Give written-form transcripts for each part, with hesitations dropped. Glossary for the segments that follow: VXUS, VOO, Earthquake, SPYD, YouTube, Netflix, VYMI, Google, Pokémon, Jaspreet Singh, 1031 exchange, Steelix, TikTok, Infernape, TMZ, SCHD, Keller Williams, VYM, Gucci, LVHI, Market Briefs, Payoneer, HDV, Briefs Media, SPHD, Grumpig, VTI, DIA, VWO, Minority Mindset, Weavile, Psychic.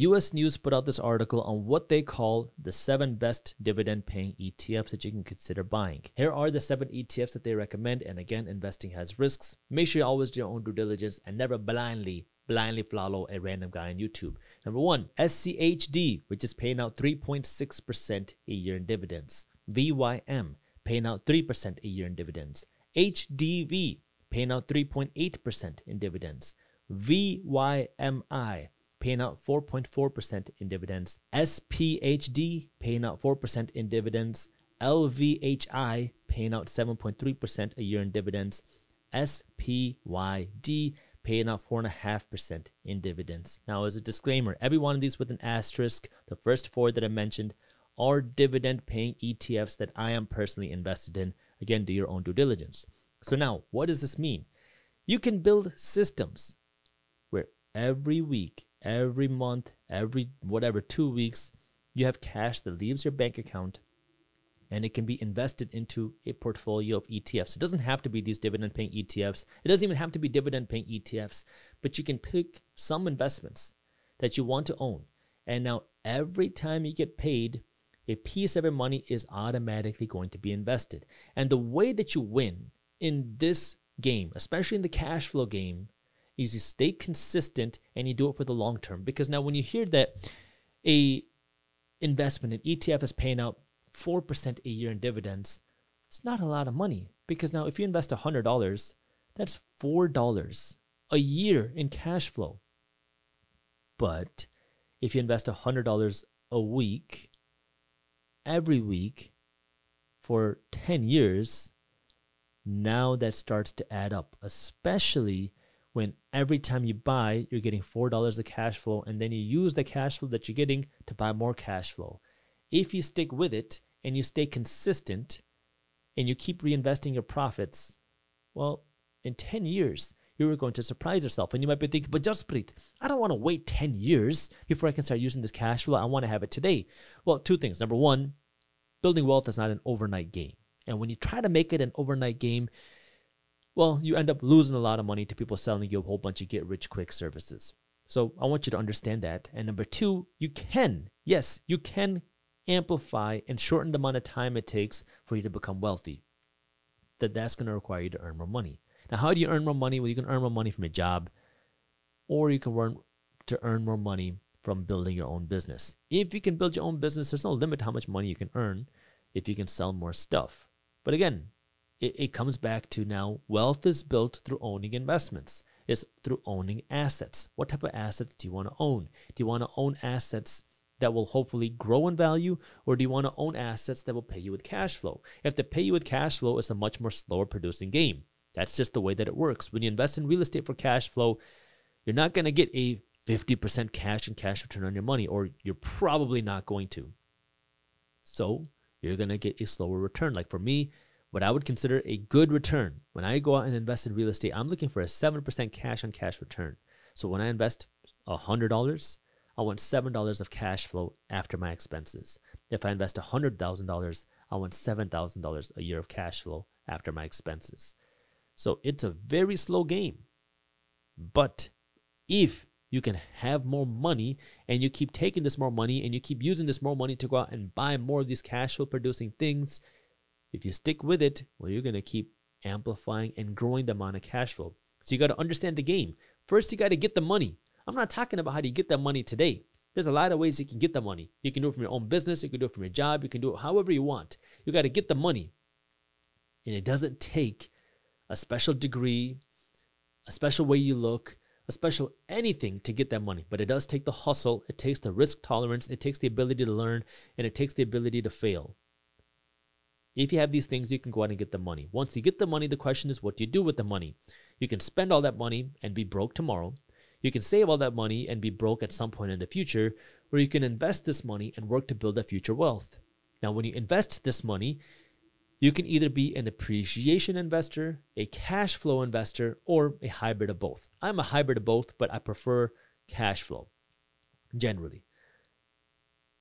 US News put out this article on what they call the 7 best dividend paying ETFs that you can consider buying. Here are the 7 ETFs that they recommend. And again, investing has risks. Make sure you always do your own due diligence and never blindly follow a random guy on YouTube. Number 1, SCHD, which is paying out 3.6% a year in dividends. VYM, paying out 3% a year in dividends. HDV, paying out 3.8% in dividends. VYMI, paying out 4.4% in dividends. SPHD, paying out 4% in dividends. LVHI, paying out 7.3% a year in dividends. SPYD, paying out 4.5% in dividends. Now, as a disclaimer, every one of these with an asterisk, the first 4 that I mentioned are dividend paying ETFs that I am personally invested in. Again, do your own due diligence. So now, what does this mean? You can build systems where every week, every month, every whatever 2 weeks, you have cash that leaves your bank account and it can be invested into a portfolio of ETFs. It doesn't have to be these dividend paying ETFs. It doesn't even have to be dividend paying ETFs, but you can pick some investments that you want to own. And now every time you get paid, a piece of your money is automatically going to be invested. And the way that you win in this game, especially in the cash flow game, is you stay consistent and you do it for the long term. Because now when you hear that a investment, an ETF is paying out 4% a year in dividends, it's not a lot of money. Because now if you invest $100, that's $4 a year in cash flow. But if you invest $100 a week, every week for 10 years, now that starts to add up, especially when every time you buy, you're getting $4 of cash flow, and then you use the cash flow that you're getting to buy more cash flow. If you stick with it and you stay consistent and you keep reinvesting your profits, well, in 10 years, you're going to surprise yourself. And you might be thinking, but Jaspreet, I don't want to wait 10 years before I can start using this cash flow. I want to have it today. Well, 2 things. Number 1, building wealth is not an overnight game. And when you try to make it an overnight game, well, you end up losing a lot of money to people selling you a whole bunch of get-rich-quick services. So I want you to understand that. And number 2, you can, yes, you can amplify and shorten the amount of time it takes for you to become wealthy. That's going to require you to earn more money. Now, how do you earn more money? Well, you can earn more money from your job, or you can earn more money from building your own business. If you can build your own business, there's no limit to how much money you can earn if you can sell more stuff. But again, it comes back to now, wealth is built through owning investments. It's through owning assets. What type of assets do you want to own? Do you want to own assets that will hopefully grow in value, or do you want to own assets that will pay you with cash flow? If they pay you with cash flow, it's a much more slower producing game. That's just the way that it works. When you invest in real estate for cash flow, you're not going to get a 50% cash and cash return on your money, or you're probably not going to. So you're going to get a slower return. Like for me, what I would consider a good return, when I go out and invest in real estate, I'm looking for a 7% cash on cash return. So when I invest $100, I want $7 of cash flow after my expenses. If I invest $100,000, I want $7,000 a year of cash flow after my expenses. So it's a very slow game. But if you can have more money and you keep taking this more money and you keep using this more money to go out and buy more of these cash flow producing things, if you stick with it, well, you're going to keep amplifying and growing the amount of cash flow. So you got to understand the game. First, you got to get the money. I'm not talking about how do you get that money today. There's a lot of ways you can get the money. You can do it from your own business. You can do it from your job. You can do it however you want. You got to get the money. And it doesn't take a special degree, a special way you look, a special anything to get that money. But it does take the hustle. It takes the risk tolerance. It takes the ability to learn, and it takes the ability to fail. If you have these things, you can go out and get the money. Once you get the money, the question is, what do you do with the money? You can spend all that money and be broke tomorrow. You can save all that money and be broke at some point in the future, or you can invest this money and work to build that future wealth. Now, when you invest this money, you can either be an appreciation investor, a cash flow investor, or a hybrid of both. I'm a hybrid of both, but I prefer cash flow generally.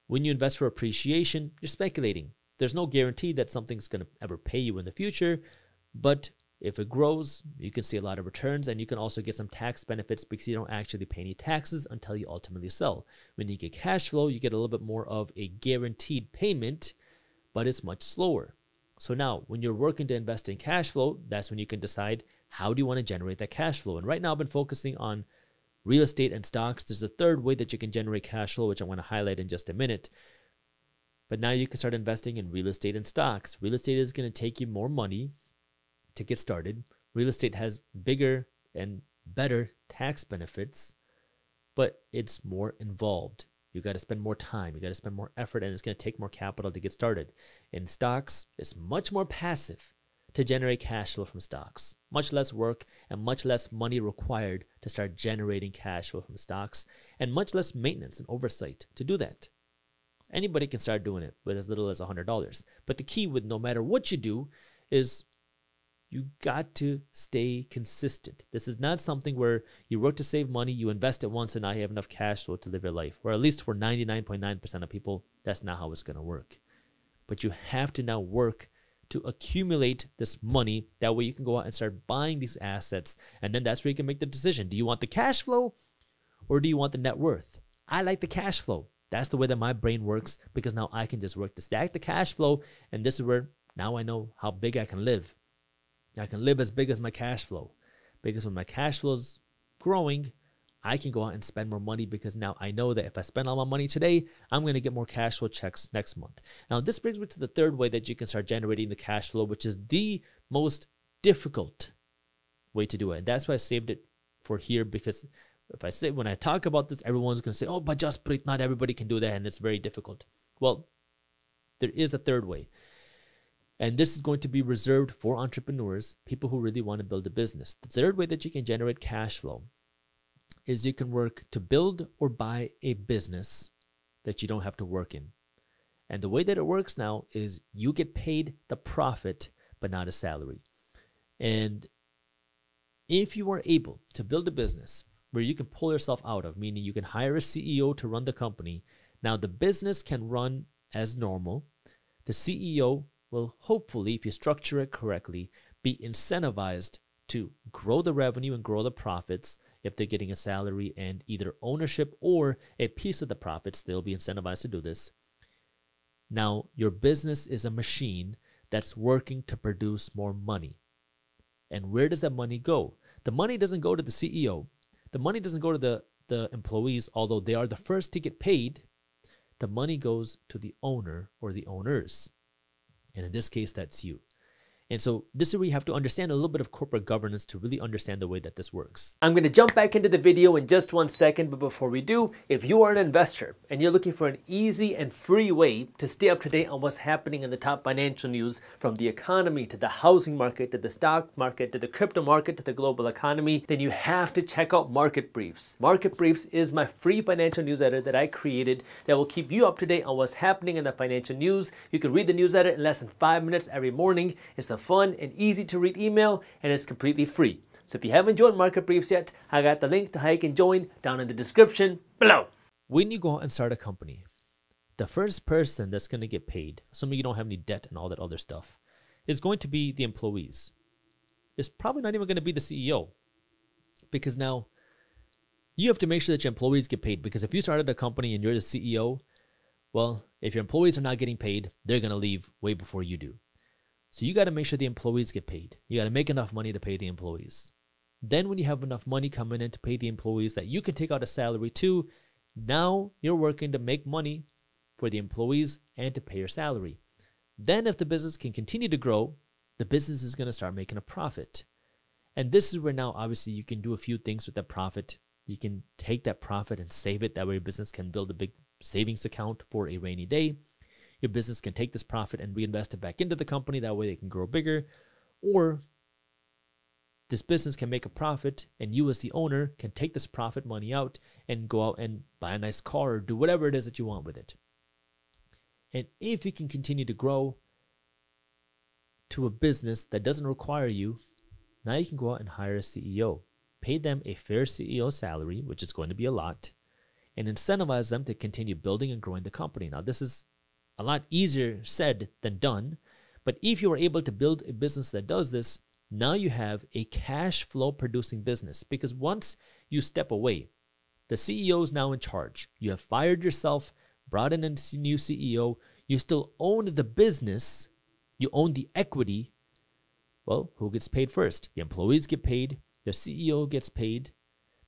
When you invest for appreciation, you're speculating. There's no guarantee that something's going to ever pay you in the future, but If it grows, you can see a lot of returns, and you can also get some tax benefits because you don't actually pay any taxes until you ultimately sell. When you get cash flow, you get a little bit more of a guaranteed payment, but it's much slower. So now when you're working to invest in cash flow, that's when you can decide how do you want to generate that cash flow. And right now I've been focusing on real estate and stocks. There's a third way that you can generate cash flow, which I want to highlight in just a minute. But now you can start investing in real estate and stocks. Real estate is going to take you more money to get started. Real estate has bigger and better tax benefits, but it's more involved. You got to spend more time. You got to spend more effort, and it's going to take more capital to get started. In stocks, it's much more passive to generate cash flow from stocks. Much less work and much less money required to start generating cash flow from stocks, and much less maintenance and oversight to do that. Anybody can start doing it with as little as $100. But the key with no matter what you do is you got to stay consistent. This is not something where you work to save money, you invest it once, and now you have enough cash flow to live your life. Or at least for 99.9% of people, that's not how it's going to work. But you have to now work to accumulate this money. That way you can go out and start buying these assets. And then that's where you can make the decision. Do you want the cash flow or do you want the net worth? I like the cash flow. That's the way that my brain works, because now I can just work to stack the cash flow. And this is where now I know how big I can live. I can live as big as my cash flow, because when my cash flow is growing, I can go out and spend more money, because now I know that if I spend all my money today, I'm going to get more cash flow checks next month. Now, this brings me to the third way that you can start generating the cash flow, which is the most difficult way to do it. And that's why I saved it for here, because if I say, when I talk about this, everyone's going to say, oh, but Jaspreet, not everybody can do that, and it's very difficult. Well, there is a third way. And this is going to be reserved for entrepreneurs, people who really want to build a business. The third way that you can generate cash flow is you can work to build or buy a business that you don't have to work in. And the way that it works now is you get paid the profit, but not a salary. And if you are able to build a business where you can pull yourself out of, meaning you can hire a CEO to run the company, now the business can run as normal. The CEO will hopefully, if you structure it correctly, be incentivized to grow the revenue and grow the profits if they're getting a salary and either ownership or a piece of the profits. They'll be incentivized to do this. Now, your business is a machine that's working to produce more money. And where does that money go? The money doesn't go to the CEO. The money doesn't go to the employees, although they are the first to get paid. The money goes to the owner or the owners. And in this case, that's you. And so this is where you have to understand a little bit of corporate governance to really understand the way that this works. I'm going to jump back into the video in just 1 second. But before we do, if you are an investor and you're looking for an easy and free way to stay up to date on what's happening in the top financial news, from the economy to the housing market, to the stock market, to the crypto market, to the global economy, then you have to check out Market Briefs. Market Briefs is my free financial newsletter that I created that will keep you up to date on what's happening in the financial news. You can read the newsletter in less than 5 minutes every morning. It's a fun and easy to read email, and it's completely free. So if you haven't joined Market Briefs yet, I got the link to how you can join down in the description below. When you go out and start a company, the first person that's going to get paid, assuming you don't have any debt and all that other stuff, is going to be the employees. It's probably not even going to be the CEO, because now you have to make sure that your employees get paid. Because if you started a company and you're the CEO, well, if your employees are not getting paid, they're going to leave way before you do. So you got to make sure the employees get paid. You got to make enough money to pay the employees. Then when you have enough money coming in to pay the employees that you can take out a salary to, now you're working to make money for the employees and to pay your salary. Then if the business can continue to grow, the business is going to start making a profit. And this is where now obviously you can do a few things with that profit. You can take that profit and save it. That way your business can build a big savings account for a rainy day. Your business can take this profit and reinvest it back into the company. That way they can grow bigger. Or this business can make a profit, and you as the owner can take this profit money out and go out and buy a nice car or do whatever it is that you want with it. And if you can continue to grow to a business that doesn't require you, now you can go out and hire a CEO. Pay them a fair CEO salary, which is going to be a lot, and incentivize them to continue building and growing the company. Now, this is a lot easier said than done. But if you are able to build a business that does this, Now you have a cash flow producing business, because once you step away, the CEO is now in charge. You have fired yourself, brought in a new CEO. You still own the business. You own the equity. Well, who gets paid first? The employees get paid. The CEO gets paid.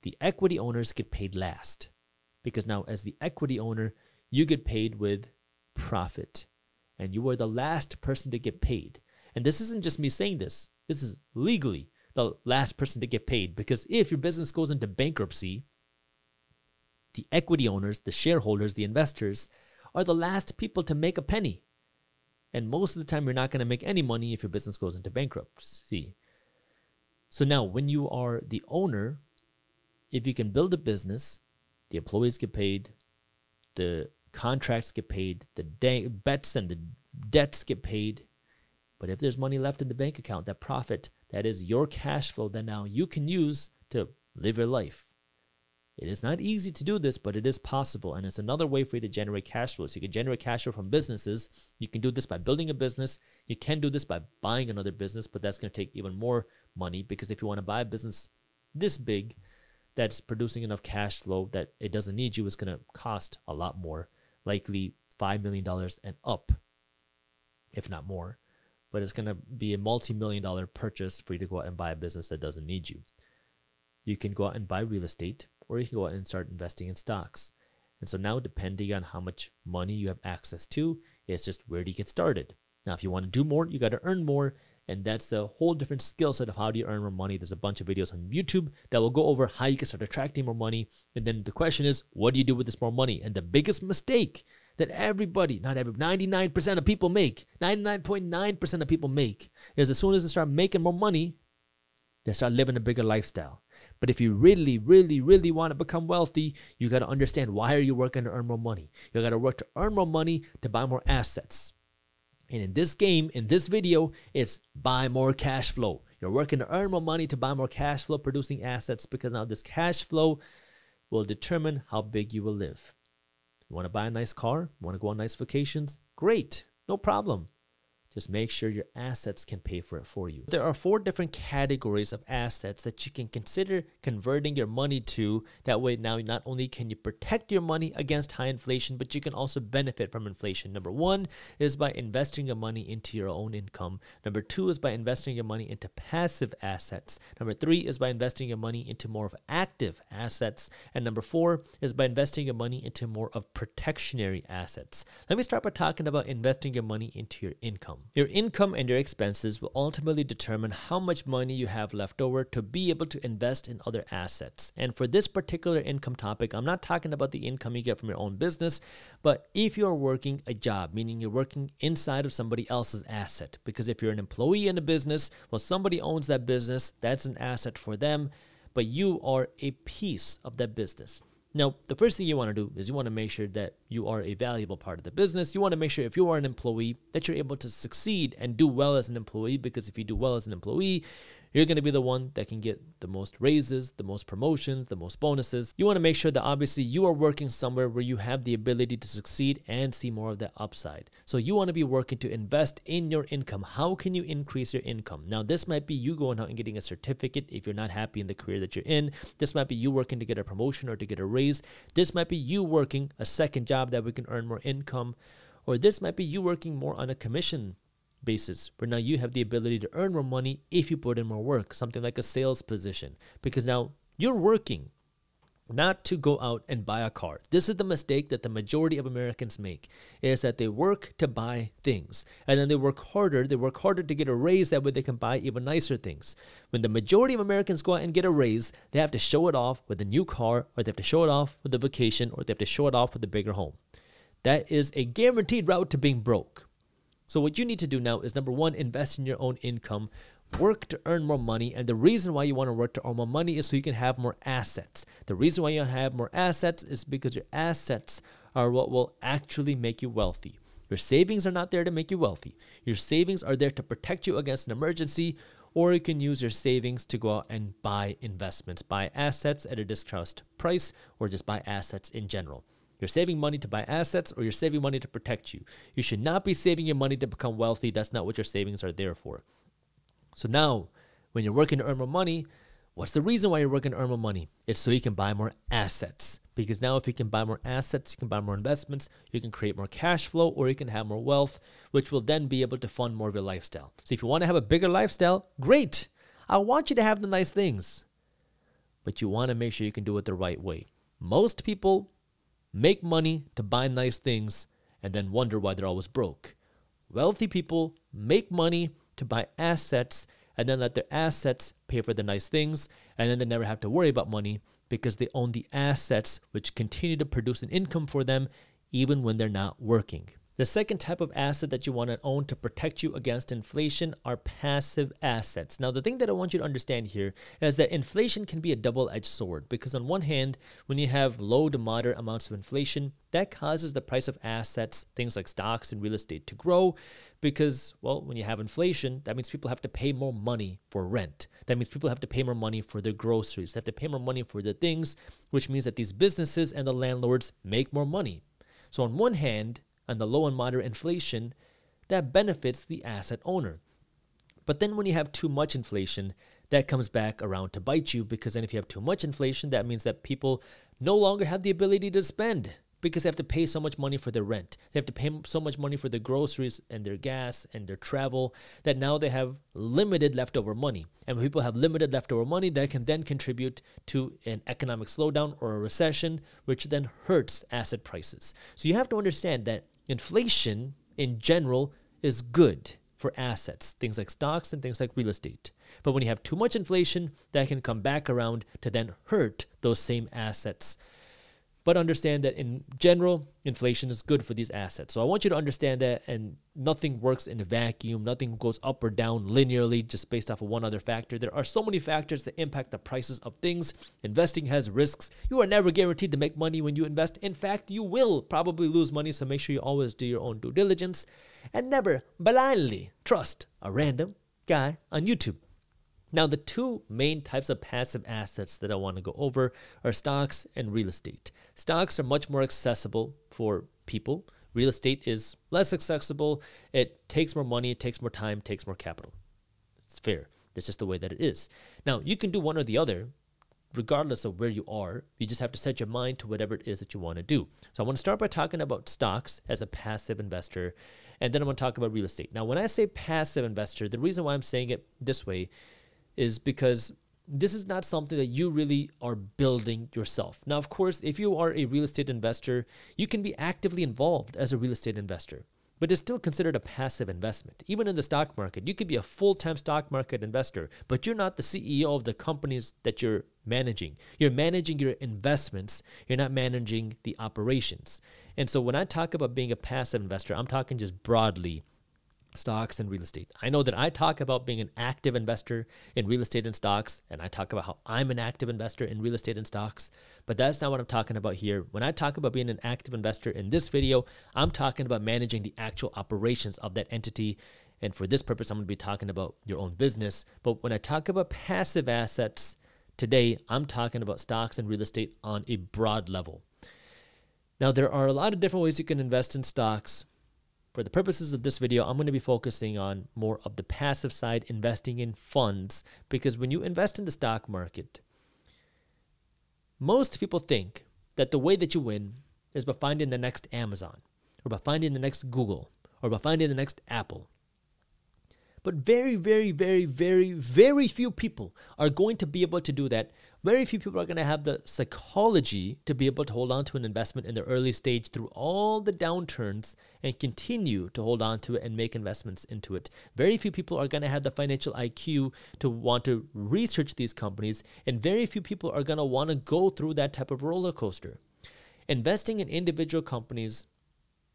The equity owners get paid last, because now as the equity owner, you get paid with profit, and you are the last person to get paid. And this isn't just me saying this. This is legally the last person to get paid, because if your business goes into bankruptcy, the equity owners, the shareholders, the investors are the last people to make a penny. And most of the time, you're not going to make any money if your business goes into bankruptcy. So now when you are the owner, if you can build a business, the employees get paid, the contracts get paid, the bets and the debts get paid. But if there's money left in the bank account, that profit, that is your cash flow that now you can use to live your life. It is not easy to do this, but it is possible. And it's another way for you to generate cash flow. So you can generate cash flow from businesses. You can do this by building a business. You can do this by buying another business, but that's going to take even more money, because if you want to buy a business this big that's producing enough cash flow that it doesn't need you, it's going to cost a lot more, likely $5 million and up, if not more. But it's going to be a multi-million-dollar purchase for you to go out and buy a business that doesn't need you. You can go out and buy real estate, or you can go out and start investing in stocks. And so now, depending on how much money you have access to, it's just where do you get started? Now, if you want to do more, you got to earn more. And that's a whole different skill set of how do you earn more money. There's a bunch of videos on YouTube that will go over how you can start attracting more money. And then the question is, what do you do with this more money? And the biggest mistake that everybody, 99.9% of people make is, as soon as they start making more money, they start living a bigger lifestyle. But if you really, really, really want to become wealthy, you got to understand, why are you working to earn more money? You got to work to earn more money to buy more assets. And in this game, in this video, it's buy more cash flow. You're working to earn more money to buy more cash flow producing assets, because now this cash flow will determine how big you will live. You want to buy a nice car? You want to go on nice vacations? Great, no problem. Just make sure your assets can pay for it for you. There are 4 different categories of assets that you can consider converting your money to. That way now, not only can you protect your money against high inflation, but you can also benefit from inflation. Number 1 is by investing your money into your own income. Number 2 is by investing your money into passive assets. Number 3 is by investing your money into more of active assets. And number 4 is by investing your money into more of protectionary assets. Let me start by talking about investing your money into your income. Your income and your expenses will ultimately determine how much money you have left over to be able to invest in other assets. And for this particular income topic, I'm not talking about the income you get from your own business, but if you're working a job, meaning you're working inside of somebody else's asset, because if you're an employee in a business, well, somebody owns that business, that's an asset for them, but you are a piece of that business. Now, the first thing you want to do is you want to make sure that you are a valuable part of the business. You want to make sure if you are an employee that you're able to succeed and do well as an employee, because if you do well as an employee, you're going to be the one that can get the most raises, the most promotions, the most bonuses. You want to make sure that obviously you are working somewhere where you have the ability to succeed and see more of that upside. So you want to be working to invest in your income. How can you increase your income? Now, this might be you going out and getting a certificate if you're not happy in the career that you're in. This might be you working to get a promotion or to get a raise. This might be you working a second job that we can earn more income. Or this might be you working more on a commission basis, where now you have the ability to earn more money if you put in more work, something like a sales position, because now you're working not to go out and buy a car. This is the mistake that the majority of Americans make, is that they work to buy things, and then they work harder to get a raise, that way they can buy even nicer things. When the majority of Americans go out and get a raise, they have to show it off with a new car, or they have to show it off with a vacation, or they have to show it off with a bigger home. That is a guaranteed route to being broke. So what you need to do now is, number 1, invest in your own income, work to earn more money. And the reason why you want to work to earn more money is so you can have more assets. The reason why you have more assets is because your assets are what will actually make you wealthy. Your savings are not there to make you wealthy. Your savings are there to protect you against an emergency, or you can use your savings to go out and buy investments, buy assets at a discounted price, or just buy assets in general. You're saving money to buy assets, or you're saving money to protect you. You should not be saving your money to become wealthy. That's not what your savings are there for. So now When you're working to earn more money, what's the reason why you're working to earn more money? It's so you can buy more assets. Because now if you can buy more assets, you can buy more investments, you can create more cash flow, or you can have more wealth, which will then be able to fund more of your lifestyle. So if you want to have a bigger lifestyle, great. I want you to have the nice things. But you want to make sure you can do it the right way. Most people make money to buy nice things and then wonder why they're always broke. Wealthy people make money to buy assets and then let their assets pay for the nice things, and then they never have to worry about money because they own the assets, which continue to produce an income for them even when they're not working. The second type of asset that you want to own to protect you against inflation are passive assets. Now, the thing that I want you to understand here is that inflation can be a double-edged sword, because on one hand, when you have low to moderate amounts of inflation, that causes the price of assets, things like stocks and real estate, to grow because, well, when you have inflation, that means people have to pay more money for rent. That means people have to pay more money for their groceries. They have to pay more money for their things, which means that these businesses and the landlords make more money. So on one hand, and the low and moderate inflation, that benefits the asset owner. But then when you have too much inflation, that comes back around to bite you, because then if you have too much inflation, that means that people no longer have the ability to spend because they have to pay so much money for their rent. They have to pay so much money for their groceries and their gas and their travel that now they have limited leftover money. And when people have limited leftover money, that can then contribute to an economic slowdown or a recession, which then hurts asset prices. So you have to understand that inflation in general is good for assets, things like stocks and things like real estate. But when you have too much inflation, that can come back around to then hurt those same assets. But understand that in general, inflation is good for these assets. So I want you to understand that, and nothing works in a vacuum. Nothing goes up or down linearly just based off of one other factor. There are so many factors that impact the prices of things. Investing has risks. You are never guaranteed to make money when you invest. In fact, you will probably lose money, so make sure you always do your own due diligence and never blindly trust a random guy on YouTube. Now, the two main types of passive assets that I want to go over are stocks and real estate. Stocks are much more accessible for people. Real estate is less accessible. It takes more money, it takes more time, it takes more capital. It's fair. That's just the way that it is. Now, you can do one or the other regardless of where you are. You just have to set your mind to whatever it is that you want to do. So I want to start by talking about stocks as a passive investor, and then I'm going to talk about real estate. Now, when I say passive investor, the reason why I'm saying it this way is because this is not something that you really are building yourself. Now, of course, if you are a real estate investor, you can be actively involved as a real estate investor, but it's still considered a passive investment. Even in the stock market, you could be a full-time stock market investor, but you're not the CEO of the companies that you're managing. You're managing your investments. You're not managing the operations. And so when I talk about being a passive investor, I'm talking just broadly stocks and real estate. I know that I talk about being an active investor in real estate and stocks, and I talk about how I'm an active investor in real estate and stocks, but that's not what I'm talking about here. When I talk about being an active investor in this video, I'm talking about managing the actual operations of that entity. And for this purpose, I'm going to be talking about your own business. But when I talk about passive assets today, I'm talking about stocks and real estate on a broad level. Now, there are a lot of different ways you can invest in stocks. For the purposes of this video, I'm going to be focusing on more of the passive side, investing in funds, because when you invest in the stock market, most people think that the way that you win is by finding the next Amazon, or by finding the next Google, or by finding the next Apple. But very, very, very, very, very few people are going to be able to do that. Very few people are going to have the psychology to be able to hold on to an investment in the early stage through all the downturns and continue to hold on to it and make investments into it. Very few people are going to have the financial IQ to want to research these companies, and very few people are going to want to go through that type of roller coaster. Investing in individual companies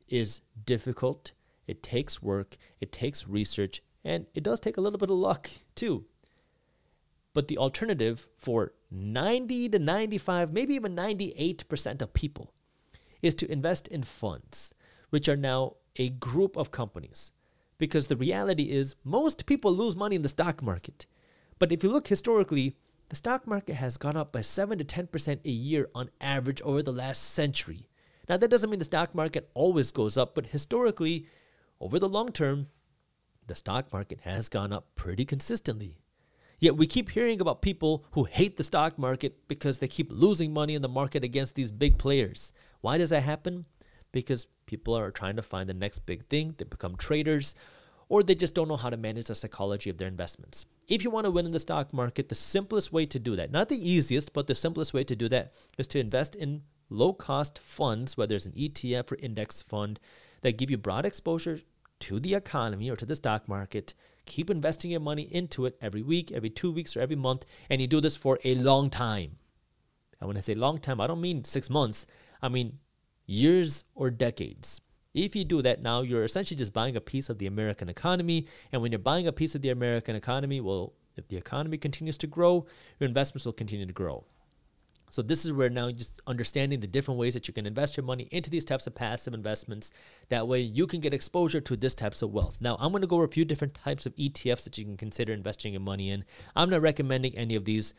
is difficult. It takes work. It takes research. And it does take a little bit of luck too. But the alternative for 90 to 95, maybe even 98% of people is to invest in funds, which are now a group of companies. Because the reality is most people lose money in the stock market. But if you look historically, the stock market has gone up by 7 to 10% a year on average over the last century. Now, that doesn't mean the stock market always goes up, but historically, over the long term, the stock market has gone up pretty consistently. Yet we keep hearing about people who hate the stock market because they keep losing money in the market against these big players. Why does that happen? Because people are trying to find the next big thing. They become traders, or they just don't know how to manage the psychology of their investments. If you want to win in the stock market, the simplest way to do that, not the easiest, but the simplest way to do that, is to invest in low-cost funds, whether it's an ETF or index fund, that give you broad exposure to the economy or to the stock market. Keep investing your money into it every week, every 2 weeks, or every month, and you do this for a long time. And when I say long time, I don't mean 6 months. I mean years or decades. If you do that now, you're essentially just buying a piece of the American economy. And when you're buying a piece of the American economy, well, if the economy continues to grow, your investments will continue to grow. So this is where now just understanding the different ways that you can invest your money into these types of passive investments. That way you can get exposure to this types of wealth. Now, I'm going to go over a few different types of ETFs that you can consider investing your money in. I'm not recommending any of these.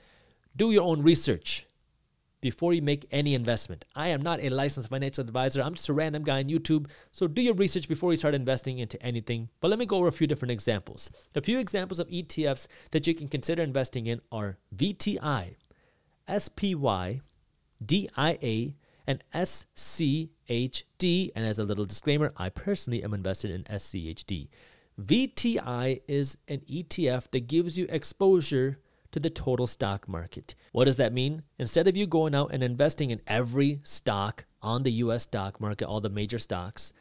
Do your own research before you make any investment. I am not a licensed financial advisor. I'm just a random guy on YouTube. So do your research before you start investing into anything. But let me go over a few different examples. A few examples of ETFs that you can consider investing in are VTI, SPY, DIA, and SCHD. And as a little disclaimer, I personally am invested in SCHD. VTI is an ETF that gives you exposure to the total stock market. What does that mean? Instead of you going out and investing in every stock on the US stock market, all the major stocks,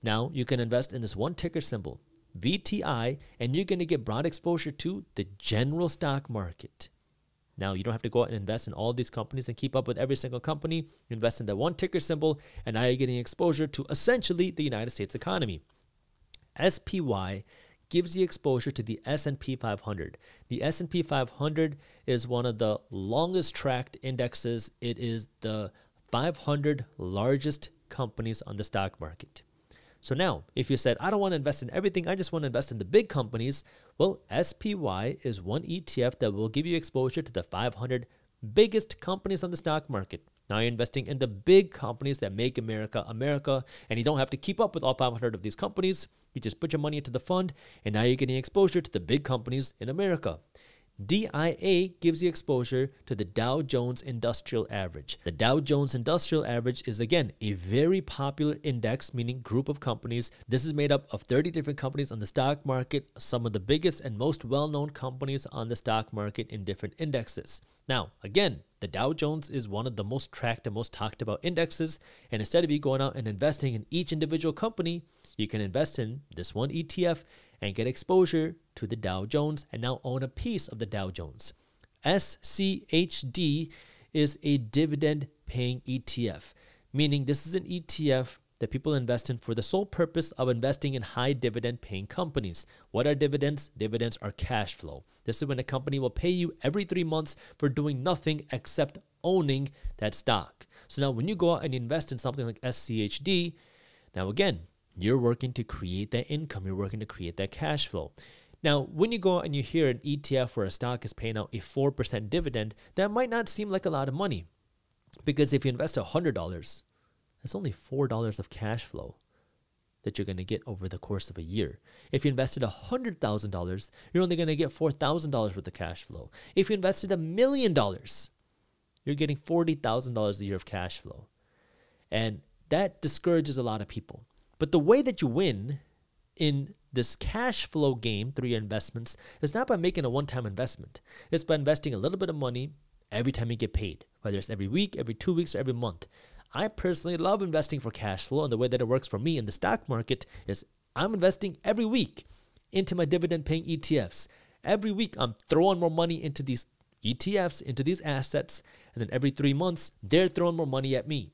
now you can invest in this one ticker symbol, VTI, and you're going to get broad exposure to the general stock market. Now, you don't have to go out and invest in all these companies and keep up with every single company. You invest in that one ticker symbol, and now you're getting exposure to essentially the United States economy. SPY gives you exposure to the S&P 500. The S&P 500 is one of the longest tracked indexes. It is the 500 largest companies on the stock market. So now, if you said, I don't want to invest in everything, I just want to invest in the big companies, well, SPY is one ETF that will give you exposure to the 500 biggest companies on the stock market. Now you're investing in the big companies that make America, America, and you don't have to keep up with all 500 of these companies. You just put your money into the fund, and now you're getting exposure to the big companies in America. DIA gives you exposure to the Dow Jones Industrial Average. The Dow Jones Industrial Average is, again, a very popular index, meaning group of companies. This is made up of 30 different companies on the stock market, some of the biggest and most well-known companies on the stock market in different indexes. Now, again, the Dow Jones is one of the most tracked and most talked about indexes. And instead of you going out and investing in each individual company, you can invest in this one ETF and get exposure to the Dow Jones and now own a piece of the Dow Jones. SCHD is a dividend-paying ETF, meaning this is an ETF that people invest in for the sole purpose of investing in high dividend-paying companies. What are dividends? Dividends are cash flow. This is when a company will pay you every 3 months for doing nothing except owning that stock. So now when you go out and invest in something like SCHD, now again, you're working to create that income. You're working to create that cash flow. Now, when you go out and you hear an ETF or a stock is paying out a 4% dividend, that might not seem like a lot of money, because if you invest $100, that's only $4 of cash flow that you're going to get over the course of a year. If you invested $100,000, you're only going to get $4,000 worth of cash flow. If you invested $1 million, you're getting $40,000 a year of cash flow. And that discourages a lot of people. But the way that you win in this cash flow game through your investments is not by making a one-time investment. It's by investing a little bit of money every time you get paid, whether it's every week, every 2 weeks, or every month. I personally love investing for cash flow, and the way that it works for me in the stock market is I'm investing every week into my dividend-paying ETFs. Every week, I'm throwing more money into these ETFs, into these assets, and then every 3 months, they're throwing more money at me.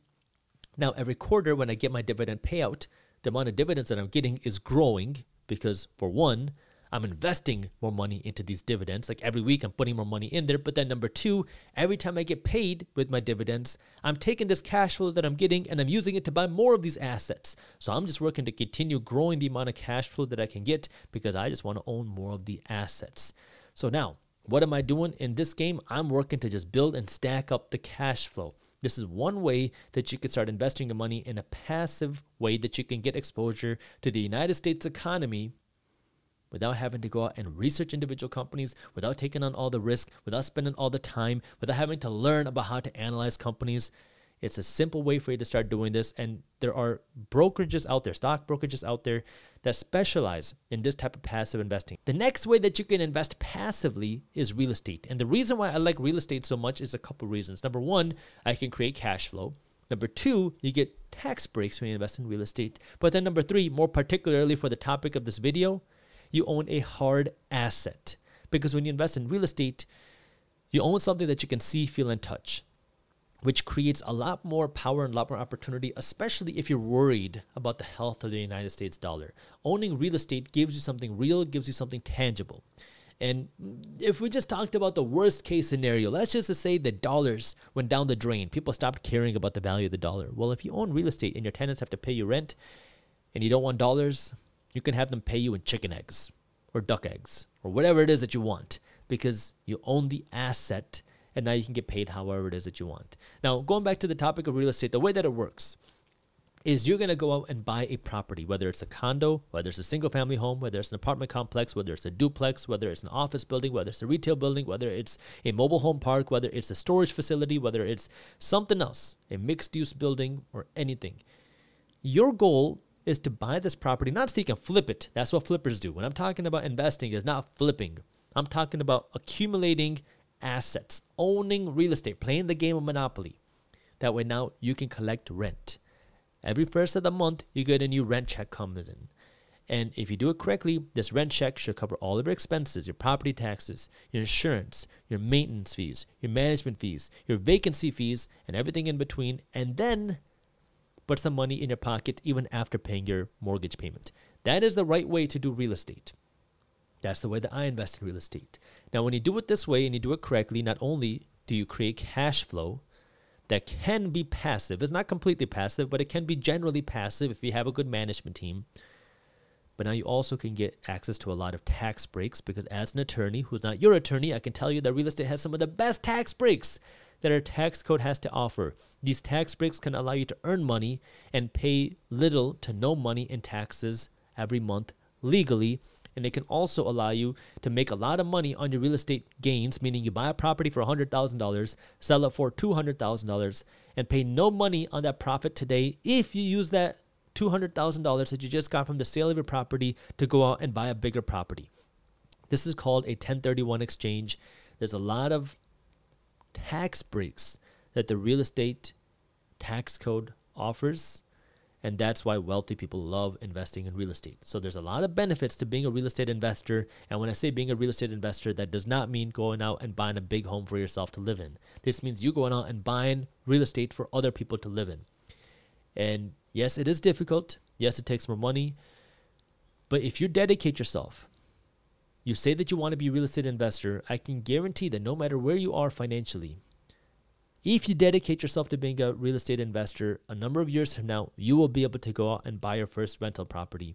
Now, every quarter when I get my dividend payout, the amount of dividends that I'm getting is growing because, for one, I'm investing more money into these dividends. Like every week, I'm putting more money in there. But then number two, every time I get paid with my dividends, I'm taking this cash flow that I'm getting and I'm using it to buy more of these assets. So I'm just working to continue growing the amount of cash flow that I can get because I just want to own more of the assets. So now, what am I doing in this game? I'm working to just build and stack up the cash flow. This is one way that you could start investing your money in a passive way that you can get exposure to the United States economy without having to go out and research individual companies, without taking on all the risk, without spending all the time, without having to learn about how to analyze companies. It's a simple way for you to start doing this. And there are brokerages out there, stock brokerages out there that specialize in this type of passive investing. The next way that you can invest passively is real estate. And the reason why I like real estate so much is a couple reasons. Number one, I can create cash flow. Number two, you get tax breaks when you invest in real estate. But then number three, more particularly for the topic of this video, you own a hard asset. Because when you invest in real estate, you own something that you can see, feel, and touch, which creates a lot more power and a lot more opportunity, especially if you're worried about the health of the United States dollar. Owning real estate gives you something real, gives you something tangible. And if we just talked about the worst case scenario, let's just say the dollars went down the drain. People stopped caring about the value of the dollar. Well, if you own real estate and your tenants have to pay you rent and you don't want dollars, you can have them pay you in chicken eggs or duck eggs or whatever it is that you want, because you own the asset and now you can get paid however it is that you want. Now, going back to the topic of real estate, the way that it works is you're going to go out and buy a property, whether it's a condo, whether it's a single family home, whether it's an apartment complex, whether it's a duplex, whether it's an office building, whether it's a retail building, whether it's a mobile home park, whether it's a storage facility, whether it's something else, a mixed use building or anything. Your goal is to buy this property, not so you can flip it. That's what flippers do. When I'm talking about investing, it's not flipping. I'm talking about accumulating assets, owning real estate, playing the game of Monopoly. That way now you can collect rent. Every first of the month, you get a new rent check comes in. And if you do it correctly, this rent check should cover all of your expenses, your property taxes, your insurance, your maintenance fees, your management fees, your vacancy fees, and everything in between. And then put some money in your pocket even after paying your mortgage payment. That is the right way to do real estate. That's the way that I invest in real estate. Now, when you do it this way and you do it correctly, not only do you create cash flow that can be passive. It's not completely passive, but it can be generally passive if you have a good management team. But now you also can get access to a lot of tax breaks, because as an attorney who's not your attorney, I can tell you that real estate has some of the best tax breaks that our tax code has to offer. These tax breaks can allow you to earn money and pay little to no money in taxes every month legally. And they can also allow you to make a lot of money on your real estate gains, meaning you buy a property for $100,000, sell it for $200,000, and pay no money on that profit today if you use that $200,000 that you just got from the sale of your property to go out and buy a bigger property. This is called a 1031 exchange. There's a lot of tax breaks that the real estate tax code offers. And that's why wealthy people love investing in real estate. So there's a lot of benefits to being a real estate investor. And when I say being a real estate investor, that does not mean going out and buying a big home for yourself to live in. This means you going out and buying real estate for other people to live in. And yes, it is difficult. Yes, it takes more money. But if you dedicate yourself, you say that you want to be a real estate investor, I can guarantee that no matter where you are financially, if you dedicate yourself to being a real estate investor, a number of years from now, you will be able to go out and buy your first rental property.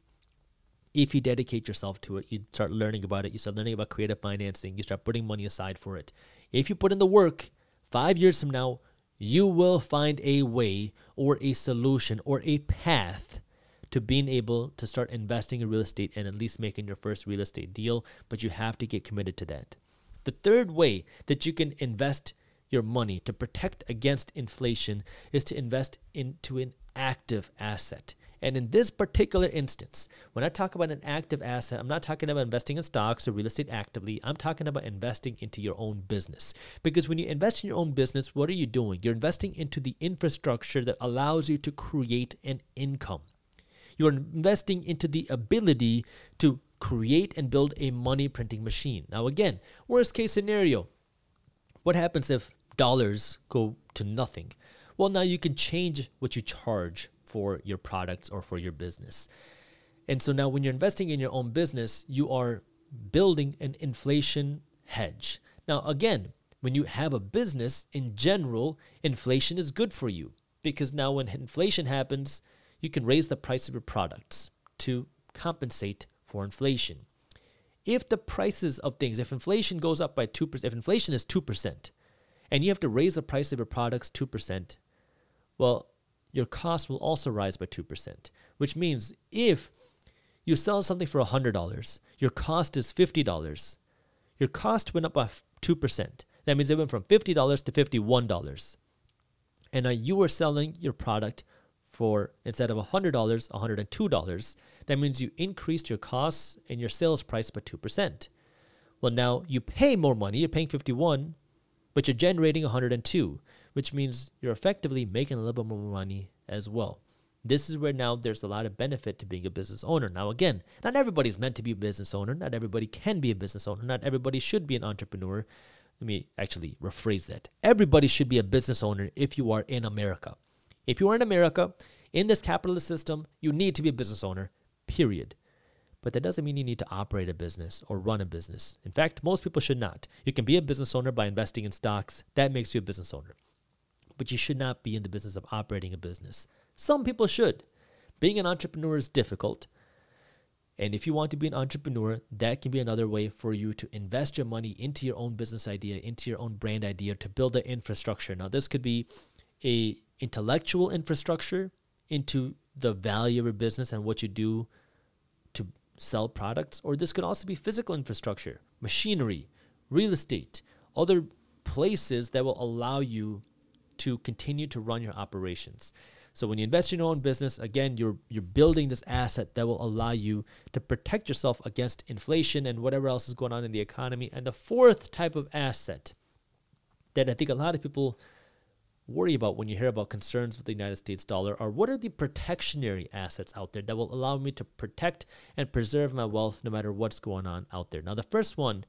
If you dedicate yourself to it, you start learning about it. You start learning about creative financing. You start putting money aside for it. If you put in the work, 5 years from now, you will find a way or a solution or a path to being able to start investing in real estate and at least making your first real estate deal. But you have to get committed to that. The third way that you can invest your money to protect against inflation is to invest into an active asset. And in this particular instance, when I talk about an active asset, I'm not talking about investing in stocks or real estate actively. I'm talking about investing into your own business. Because when you invest in your own business, what are you doing? You're investing into the infrastructure that allows you to create an income. You're investing into the ability to create and build a money printing machine. Now again, worst case scenario, what happens if dollars go to nothing? Well, now you can change what you charge for your products or for your business. And so now when you're investing in your own business, you are building an inflation hedge. Now, again, when you have a business in general, inflation is good for you, because now when inflation happens, you can raise the price of your products to compensate for inflation. If the prices of things, if inflation goes up by 2%, if inflation is 2%, and you have to raise the price of your products 2%, well, your cost will also rise by 2%, which means if You sell something for $100. Your cost is $50. Your cost went up by 2%. That means it went from $50 to $51. And now you are selling your product for, instead of $100, $102. That means you increased your costs and your sales price by 2%. Well, now you pay more money. You're paying $51, but you're generating $102, which means you're effectively making a little bit more money as well. This is where now there's a lot of benefit to being a business owner. Now, again, not everybody's meant to be a business owner. Not everybody can be a business owner. Not everybody should be an entrepreneur. Let me actually rephrase that. Everybody should be a business owner if you are in America. If you are in America, in this capitalist system, you need to be a business owner, period. But that doesn't mean you need to operate a business or run a business. In fact, most people should not. You can be a business owner by investing in stocks. That makes you a business owner. But you should not be in the business of operating a business. Some people should. Being an entrepreneur is difficult. And if you want to be an entrepreneur, that can be another way for you to invest your money into your own business idea, into your own brand idea, to build an infrastructure. Now, this could be an intellectual infrastructure into the value of your business and what you do to sell products. Or this could also be physical infrastructure, machinery, real estate, other places that will allow you to continue to run your operations. So when you invest in your own business, again, you're building this asset that will allow you to protect yourself against inflation and whatever else is going on in the economy. And the fourth type of asset that I think a lot of people worry about when you hear about concerns with the United States dollar are, what are the protectionary assets out there that will allow me to protect and preserve my wealth no matter what's going on out there? Now, the first one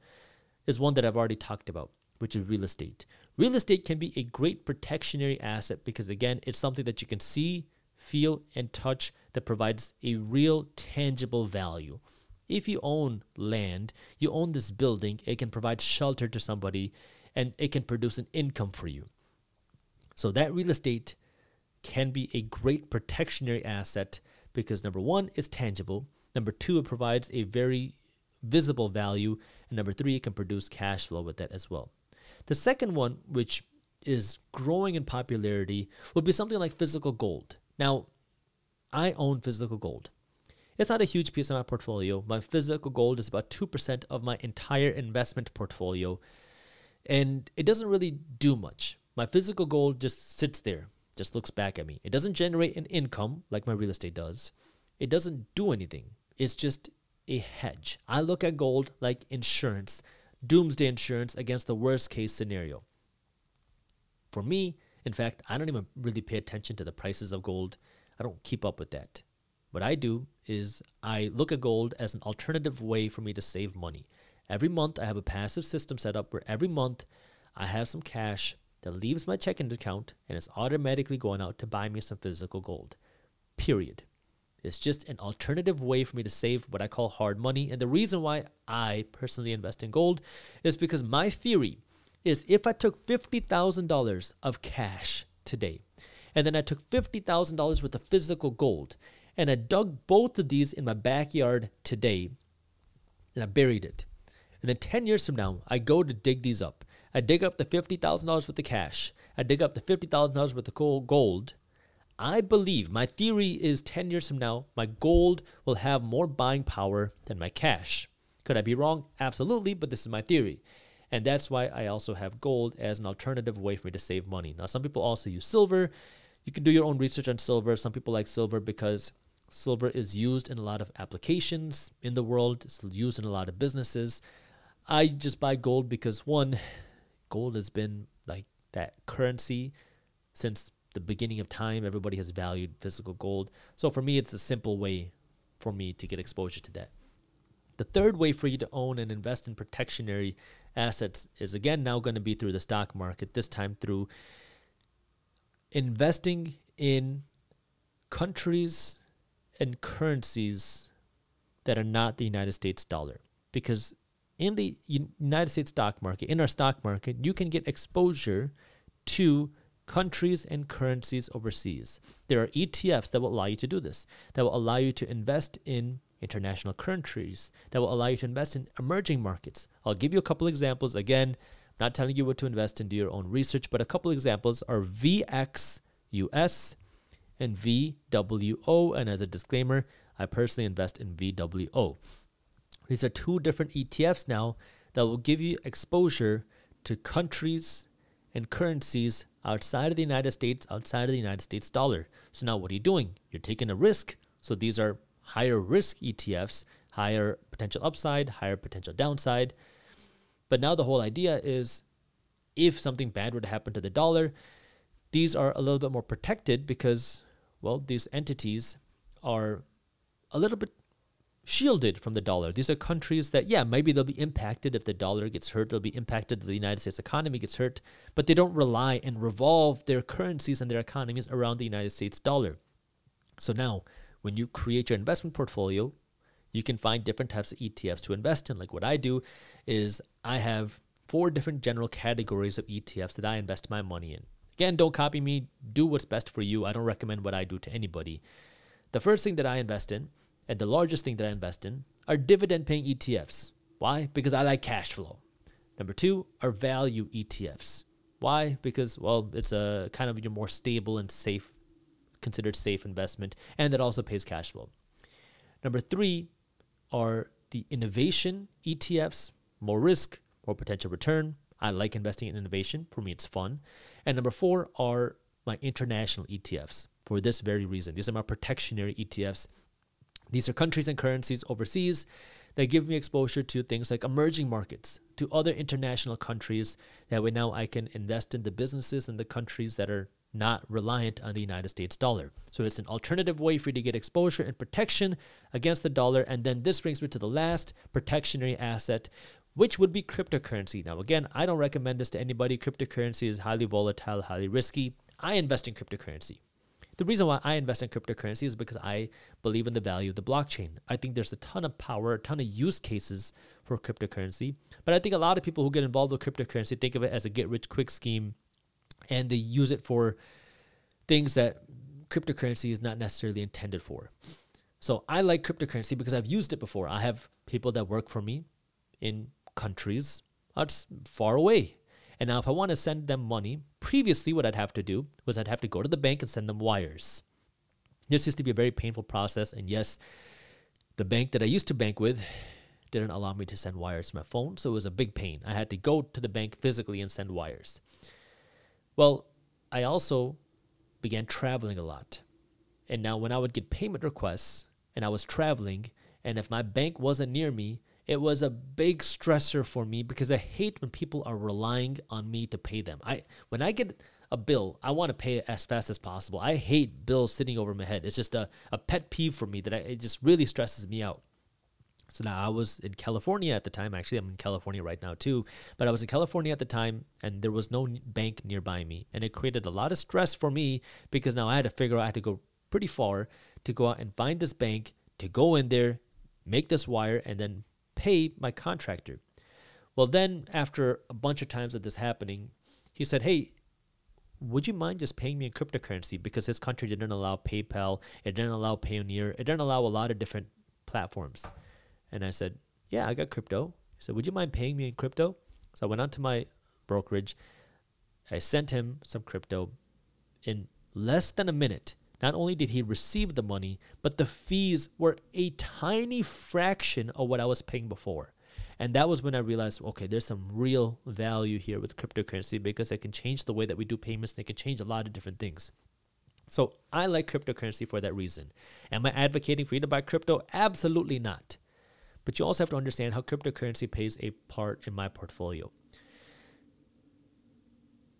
is one that I've already talked about, which is real estate. Real estate can be a great protectionary asset because, again, it's something that you can see, feel, and touch that provides a real tangible value. If you own land, you own this building, it can provide shelter to somebody, and it can produce an income for you. So that real estate can be a great protectionary asset because, number one, it's tangible. Number two, it provides a very visible value. And number three, it can produce cash flow with that as well. The second one, which is growing in popularity, would be something like physical gold. Now, I own physical gold. It's not a huge piece of my portfolio. My physical gold is about 2% of my entire investment portfolio, and it doesn't really do much. My physical gold just sits there, just looks back at me. It doesn't generate an income like my real estate does. It doesn't do anything. It's just a hedge. I look at gold like insurance, doomsday insurance against the worst case scenario. For me, in fact, I don't even really pay attention to the prices of gold. I don't keep up with that. What I do is I look at gold as an alternative way for me to save money. Every month, I have a passive system set up where every month I have some cash that leaves my checking account and it's automatically going out to buy me some physical gold, period. It's just an alternative way for me to save what I call hard money. And the reason why I personally invest in gold is because my theory is if I took $50,000 of cash today, and then I took $50,000 worth of physical gold, and I dug both of these in my backyard today, and I buried it. And then 10 years from now, I go to dig these up. I dig up the $50,000 worth of cash. I dig up the $50,000 worth of gold. I believe, my theory is 10 years from now, my gold will have more buying power than my cash. Could I be wrong? Absolutely, but this is my theory. And that's why I also have gold as an alternative way for me to save money. Now, some people also use silver. You can do your own research on silver. Some people like silver because silver is used in a lot of applications in the world. It's used in a lot of businesses. I just buy gold because, one, gold has been like that currency since the beginning of time. Everybody has valued physical gold. So for me, it's a simple way for me to get exposure to that. The third way for you to own and invest in protectionary assets is, again, now going to be through the stock market, this time through investing in countries and currencies that are not the United States dollar. Because in the United States stock market, in our stock market, you can get exposure to countries and currencies overseas. There are ETFs that will allow you to do this, that will allow you to invest in international countries, that will allow you to invest in emerging markets. I'll give you a couple examples. Again, I'm not telling you what to invest in, do your own research, but a couple examples are VXUS and VWO. And as a disclaimer, I personally invest in VWO. These are two different ETFs now that will give you exposure to countries and currencies outside of the United States, outside of the United States dollar. So now what are you doing? You're taking a risk. So these are higher risk ETFs, higher potential upside, higher potential downside. But now the whole idea is if something bad were to happen to the dollar, these are a little bit more protected because, well, these entities are a little bit shielded from the dollar. These are countries that, yeah, maybe they'll be impacted if the dollar gets hurt. They'll be impacted if the United States economy gets hurt, but they don't rely and revolve their currencies and their economies around the United States dollar. So now when you create your investment portfolio, you can find different types of ETFs to invest in. Like what I do is I have 4 different general categories of ETFs that I invest my money in. Again, don't copy me. Do what's best for you. I don't recommend what I do to anybody. The first thing that I invest in, and the largest thing that I invest in, are dividend-paying ETFs. Why? Because I like cash flow. Number 2 are value ETFs. Why? Because, well, it's a kind of your more stable and safe, considered safe investment, and that also pays cash flow. Number 3 are the innovation ETFs, more risk, more potential return. I like investing in innovation. For me, it's fun. And number 4 are my international ETFs for this very reason. These are my protectionary ETFs. These are countries and currencies overseas that give me exposure to things like emerging markets, to other international countries. That way now I can invest in the businesses and the countries that are not reliant on the United States dollar. So it's an alternative way for you to get exposure and protection against the dollar. And then this brings me to the last protectionary asset, which would be cryptocurrency. Now, again, I don't recommend this to anybody. Cryptocurrency is highly volatile, highly risky. I invest in cryptocurrency. The reason why I invest in cryptocurrency is because I believe in the value of the blockchain. I think there's a ton of power, a ton of use cases for cryptocurrency. But I think a lot of people who get involved with cryptocurrency think of it as a get-rich-quick scheme, and they use it for things that cryptocurrency is not necessarily intended for. So I like cryptocurrency because I've used it before. I have people that work for me in countries out far away. And now if I want to send them money, previously what I'd have to do was I'd have to go to the bank and send them wires. This used to be a very painful process. And yes, the bank that I used to bank with didn't allow me to send wires to my phone. So it was a big pain. I had to go to the bank physically and send wires. Well, I also began traveling a lot. And now when I would get payment requests and I was traveling, and if my bank wasn't near me, it was a big stressor for me because I hate when people are relying on me to pay them. When I get a bill, I want to pay it as fast as possible. I hate bills sitting over my head. It's just a pet peeve for me that it just really stresses me out. So now I was in California at the time. Actually, I'm in California right now too. But I was in California at the time, and there was no bank nearby me. And it created a lot of stress for me because now I had to figure out I had to go pretty far to go out and find this bank, to go in there, make this wire, and then pay my contractor. Well, then after a bunch of times of this happening, he said, hey, would you mind just paying me in cryptocurrency? Because his country didn't allow PayPal. It didn't allow Payoneer. It didn't allow a lot of different platforms. And I said, yeah, I got crypto. He said, would you mind paying me in crypto? So I went on to my brokerage. I sent him some crypto. In less than a minute, not only did he receive the money, but the fees were a tiny fraction of what I was paying before. And that was when I realized, okay, there's some real value here with cryptocurrency because it can change the way that we do payments. They can change a lot of different things. So I like cryptocurrency for that reason. Am I advocating for you to buy crypto? Absolutely not. But you also have to understand how cryptocurrency plays a part in my portfolio.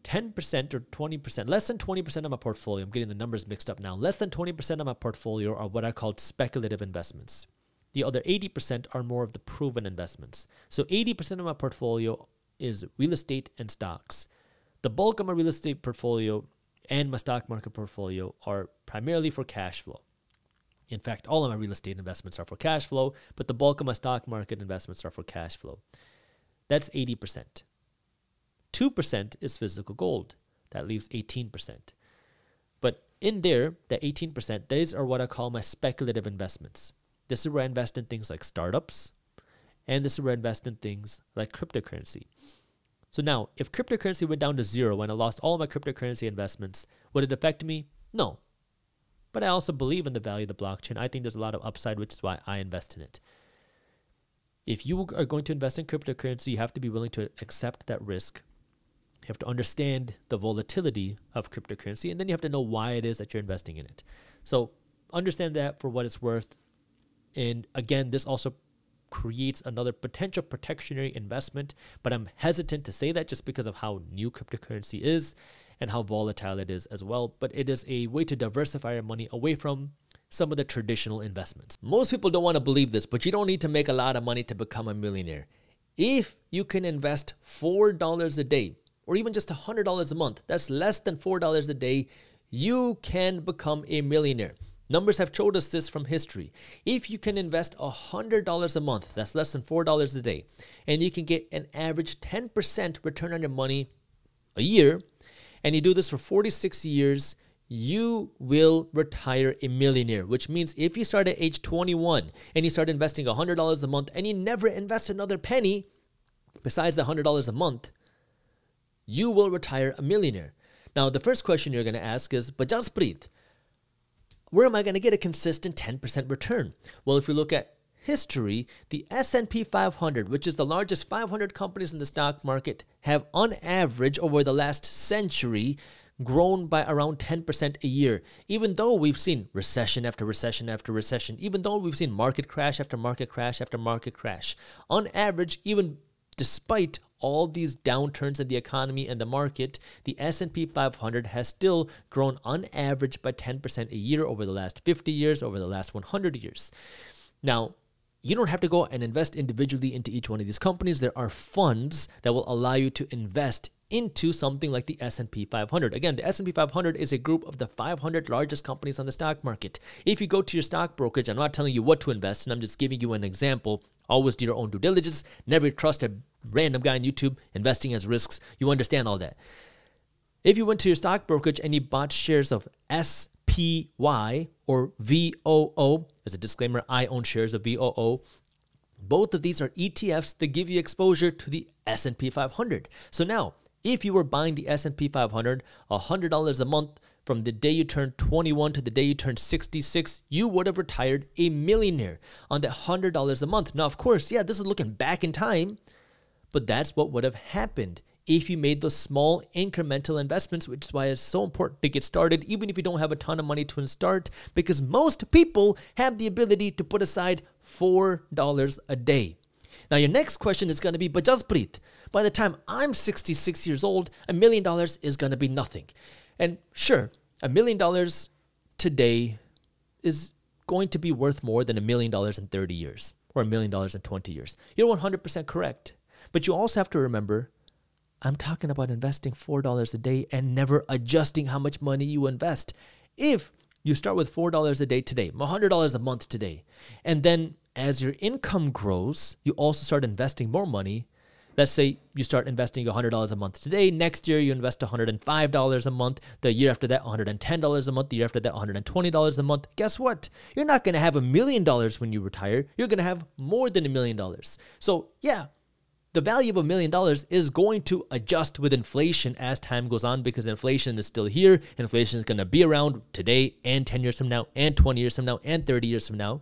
10% or 20%, less than 20% of my portfolio, I'm getting the numbers mixed up now, less than 20% of my portfolio are what I call speculative investments. The other 80% are more of the proven investments. So 80% of my portfolio is real estate and stocks. The bulk of my real estate portfolio and my stock market portfolio are primarily for cash flow. In fact, all of my real estate investments are for cash flow, but the bulk of my stock market investments are for cash flow. That's 80%. 2% is physical gold. That leaves 18%. But in there, that 18%, these are what I call my speculative investments. This is where I invest in things like startups, and this is where I invest in things like cryptocurrency. So now, if cryptocurrency went down to zero and I lost all my cryptocurrency investments, would it affect me? No. But I also believe in the value of the blockchain. I think there's a lot of upside, which is why I invest in it. If you are going to invest in cryptocurrency, you have to be willing to accept that risk. You have to understand the volatility of cryptocurrency, and then you have to know why it is that you're investing in it. So understand that for what it's worth. And again, this also creates another potential protectionary investment, but I'm hesitant to say that just because of how new cryptocurrency is and how volatile it is as well. But it is a way to diversify your money away from some of the traditional investments. Most people don't want to believe this, but you don't need to make a lot of money to become a millionaire. If you can invest $4 a day, or even just $100 a month, that's less than $4 a day, you can become a millionaire. Numbers have showed us this from history. If you can invest $100 a month, that's less than $4 a day, and you can get an average 10% return on your money a year, and you do this for 46 years, you will retire a millionaire, which means if you start at age 21 and you start investing $100 a month and you never invest another penny besides the $100 a month, you will retire a millionaire. Now, the first question you're going to ask is, but Jaspreet, where am I going to get a consistent 10% return? Well, if you look at history, the S&P 500, which is the largest 500 companies in the stock market, have on average over the last century grown by around 10% a year. Even though we've seen recession after recession after recession, even though we've seen market crash after market crash after market crash, on average, even despite all these downturns in the economy and the market, the S&P 500 has still grown on average by 10% a year over the last 50 years, over the last 100 years. Now, you don't have to go and invest individually into each one of these companies. There are funds that will allow you to invest into something like the S&P 500. Again, the S&P 500 is a group of the 500 largest companies on the stock market. If you go to your stock brokerage, I'm not telling you what to invest, and I'm just giving you an example. Always do your own due diligence. Never trust a random guy on YouTube. Investing has risks. You understand all that. If you went to your stock brokerage and you bought shares of SPY or VOO, as a disclaimer, I own shares of VOO. Both of these are ETFs that give you exposure to the S&P 500. So now, if you were buying the S&P 500, $100 a month from the day you turned 21 to the day you turned 66, you would have retired a millionaire on that $100 a month. Now, of course, yeah, this is looking back in time, but that's what would have happened if you made those small incremental investments, which is why it's so important to get started, even if you don't have a ton of money to start, because most people have the ability to put aside $4 a day. Now, your next question is going to be, but Jaspreet, by the time I'm 66 years old, $1 million is going to be nothing. And sure, $1 million today is going to be worth more than $1 million in 30 years or $1 million in 20 years. You're 100% correct. But you also have to remember, I'm talking about investing $4 a day and never adjusting how much money you invest. If you start with $4 a day today, $100 a month today, and then as your income grows, you also start investing more money. Let's say you start investing $100 a month today. Next year, you invest $105 a month. The year after that, $110 a month. The year after that, $120 a month. Guess what? You're not going to have $1 million when you retire. You're going to have more than $1 million. So yeah, the value of $1 million is going to adjust with inflation as time goes on, because inflation is still here. Inflation is going to be around today and 10 years from now and 20 years from now and 30 years from now.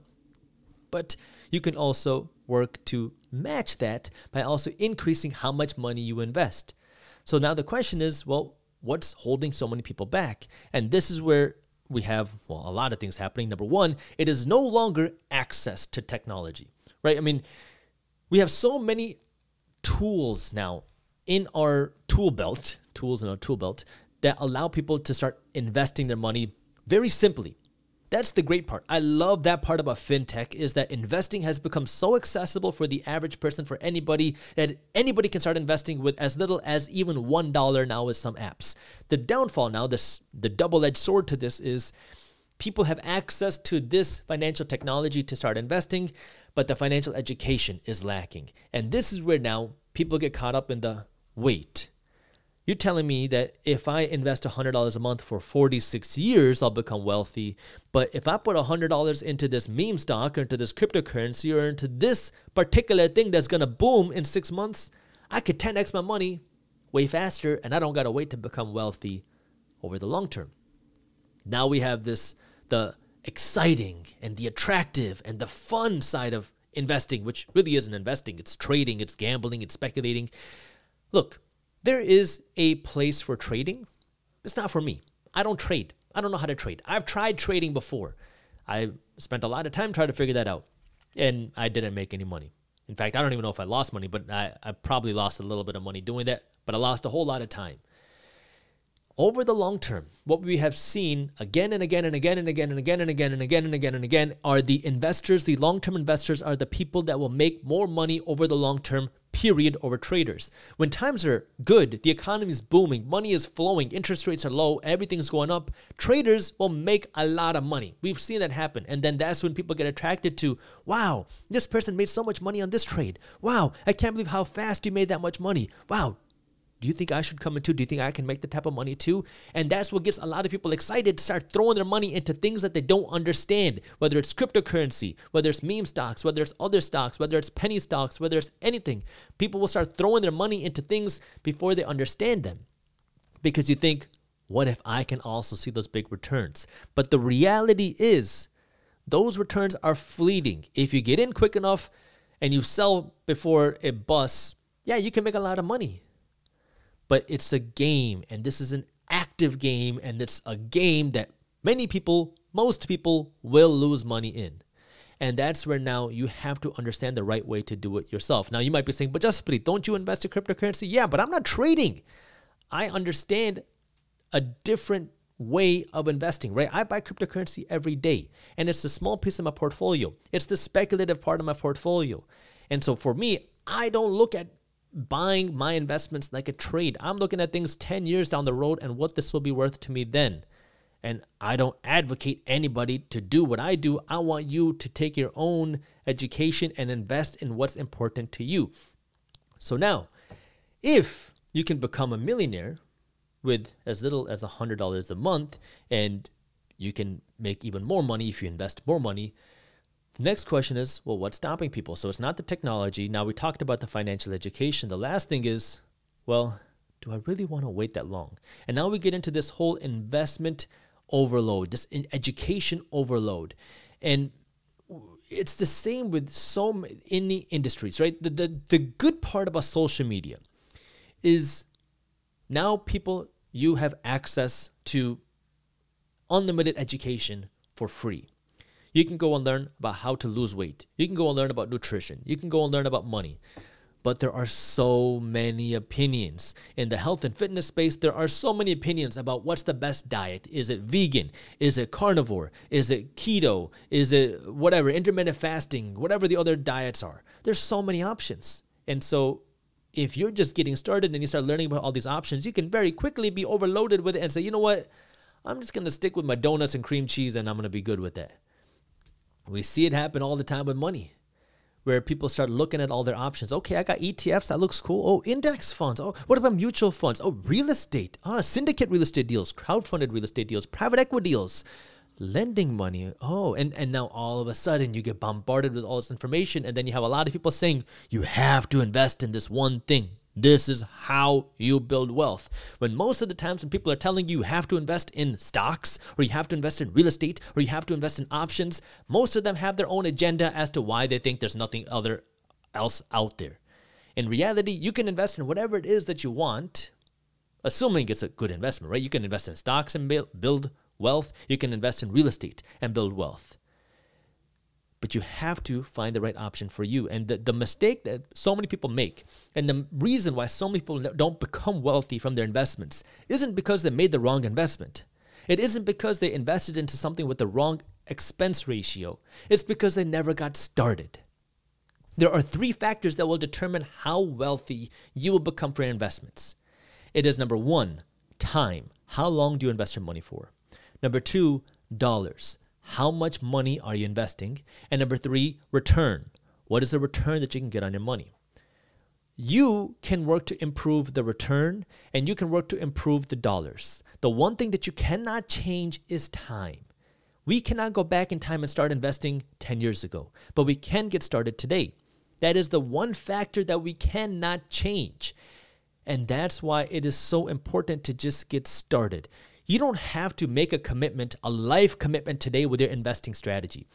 But you can also work to match that by also increasing how much money you invest. So now the question is, well, what's holding so many people back? And this is where we have, well, a lot of things happening. Number one, it is no longer access to technology, right? I mean, we have so many tools now in our tool belt, that allow people to start investing their money very simply. That's the great part. I love that part about fintech, is that investing has become so accessible for the average person, for anybody, that anybody can start investing with as little as even $1 now with some apps. The downfall now, the double-edged sword to this is, people have access to this financial technology to start investing, but the financial education is lacking. And this is where now people get caught up in the wait. You're telling me that if I invest $100 a month for 46 years, I'll become wealthy. But if I put $100 into this meme stock or into this cryptocurrency or into this particular thing that's going to boom in 6 months, I could 10x my money way faster, and I don't got to wait to become wealthy over the long term. Now we have this the exciting and the attractive and the fun side of investing, which really isn't investing. It's trading, it's gambling, it's speculating. Look, there is a place for trading. It's not for me. I don't trade. I don't know how to trade. I've tried trading before. I spent a lot of time trying to figure that out, and I didn't make any money. In fact, I don't even know if I lost money, but I probably lost a little bit of money doing that, but I lost a whole lot of time. Over the long term, what we have seen again and again and again and again and again and again and again and again and again are the investors, the long-term investors are the people that will make more money over the long term, period, over traders. When times are good, the economy is booming, money is flowing, interest rates are low, everything's going up, traders will make a lot of money. We've seen that happen. And then that's when people get attracted to, wow, this person made so much money on this trade. Wow, I can't believe how fast you made that much money. Wow. Do you think I should come in too? Do you think I can make the type of money too? And that's what gets a lot of people excited to start throwing their money into things that they don't understand, whether it's cryptocurrency, whether it's meme stocks, whether it's other stocks, whether it's penny stocks, whether it's anything. People will start throwing their money into things before they understand them because you think, what if I can also see those big returns? But the reality is those returns are fleeting. If you get in quick enough and you sell before it busts, yeah, you can make a lot of money. But it's a game, and this is an active game, and it's a game that many people, most people, will lose money in. And that's where now you have to understand the right way to do it yourself. Now, you might be saying, but Jaspreet, don't you invest in cryptocurrency? Yeah, but I'm not trading. I understand a different way of investing, right? I buy cryptocurrency every day, and it's a small piece of my portfolio. It's the speculative part of my portfolio. And so for me, I don't look at buying my investments like a trade. I'm looking at things 10 years down the road and what this will be worth to me then. And I don't advocate anybody to do what I do. I want you to take your own education and invest in what's important to you. So now, if you can become a millionaire with as little as $100 a month, and you can make even more money if you invest more money, next question is, well, what's stopping people? So it's not the technology. Now we talked about the financial education. The last thing is, well, do I really want to wait that long? And now we get into this whole investment overload, this education overload. And it's the same with so many industries, right? The good part about social media is now people, you have access to unlimited education for free. You can go and learn about how to lose weight. You can go and learn about nutrition. You can go and learn about money. But there are so many opinions. In the health and fitness space, there are so many opinions about what's the best diet. Is it vegan? Is it carnivore? Is it keto? Is it whatever, intermittent fasting, whatever the other diets are. There's so many options. And so if you're just getting started and you start learning about all these options, you can very quickly be overloaded with it and say, you know what? I'm just going to stick with my donuts and cream cheese and I'm going to be good with that. We see it happen all the time with money, where people start looking at all their options. Okay, I got ETFs. That looks cool. Oh, index funds. Oh, what about mutual funds? Oh, real estate. Ah, syndicate real estate deals, crowdfunded real estate deals, private equity deals, lending money. Oh, and now all of a sudden you get bombarded with all this information, and then you have a lot of people saying, you have to invest in this one thing. This is how you build wealth. When most of the times when people are telling you have to invest in stocks or you have to invest in real estate or you have to invest in options, most of them have their own agenda as to why they think there's nothing else out there. In reality, you can invest in whatever it is that you want, assuming it's a good investment, right? You can invest in stocks and build wealth. You can invest in real estate and build wealth. But you have to find the right option for you. And the mistake that so many people make and the reason why so many people don't become wealthy from their investments isn't because they made the wrong investment. It isn't because they invested into something with the wrong expense ratio. It's because they never got started. There are three factors that will determine how wealthy you will become for your investments. It is number one, time. How long do you invest your money for? Number two, dollars. How much money are you investing? And number three, return. What is the return that you can get on your money? You can work to improve the return and you can work to improve the dollars. The one thing that you cannot change is time. We cannot go back in time and start investing 10 years ago, but we can get started today. That is the one factor that we cannot change. And that's why it is so important to just get started. You don't have to make a commitment, a life commitment today with your investing strategy.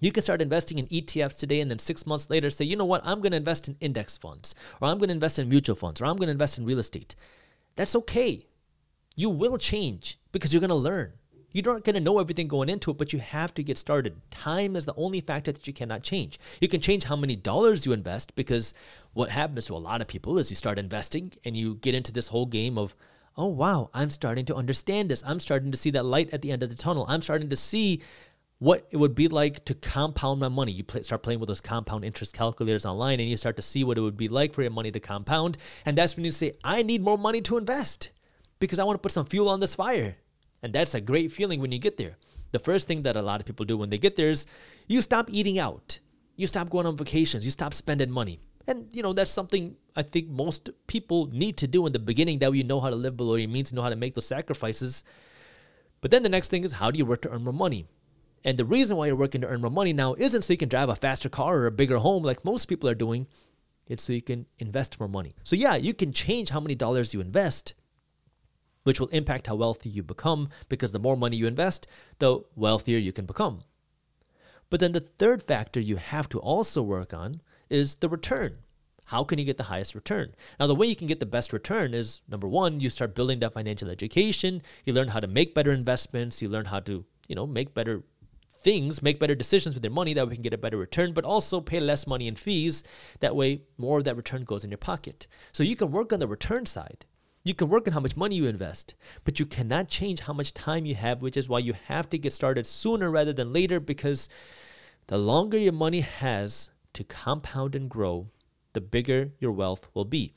You can start investing in ETFs today and then 6 months later say, you know what, I'm going to invest in index funds, or I'm going to invest in mutual funds, or I'm going to invest in real estate. That's okay. You will change because you're going to learn. You're not going to know everything going into it, but you have to get started. Time is the only factor that you cannot change. You can change how many dollars you invest, because what happens to a lot of people is you start investing and you get into this whole game of, oh, wow, I'm starting to understand this. I'm starting to see that light at the end of the tunnel. I'm starting to see what it would be like to compound my money. You start playing with those compound interest calculators online and you start to see what it would be like for your money to compound. And that's when you say, I need more money to invest because I want to put some fuel on this fire. And that's a great feeling when you get there. The first thing that a lot of people do when they get there is you stop eating out. You stop going on vacations. You stop spending money. And, you know, that's something I think most people need to do in the beginning, that you know how to live below your means, know how to make those sacrifices. But then the next thing is, how do you work to earn more money? And the reason why you're working to earn more money now isn't so you can drive a faster car or a bigger home like most people are doing. It's so you can invest more money. So, yeah, you can change how many dollars you invest, which will impact how wealthy you become, because the more money you invest, the wealthier you can become. But then the third factor you have to also work on is the return. How can you get the highest return? Now, the way you can get the best return is, number one, you start building that financial education. You learn how to make better investments. You learn how to, you know, make better things, make better decisions with your money, that we can get a better return, but also pay less money in fees. That way, more of that return goes in your pocket. So you can work on the return side. You can work on how much money you invest, but you cannot change how much time you have, which is why you have to get started sooner rather than later, because the longer your money has to compound and grow, the bigger your wealth will be.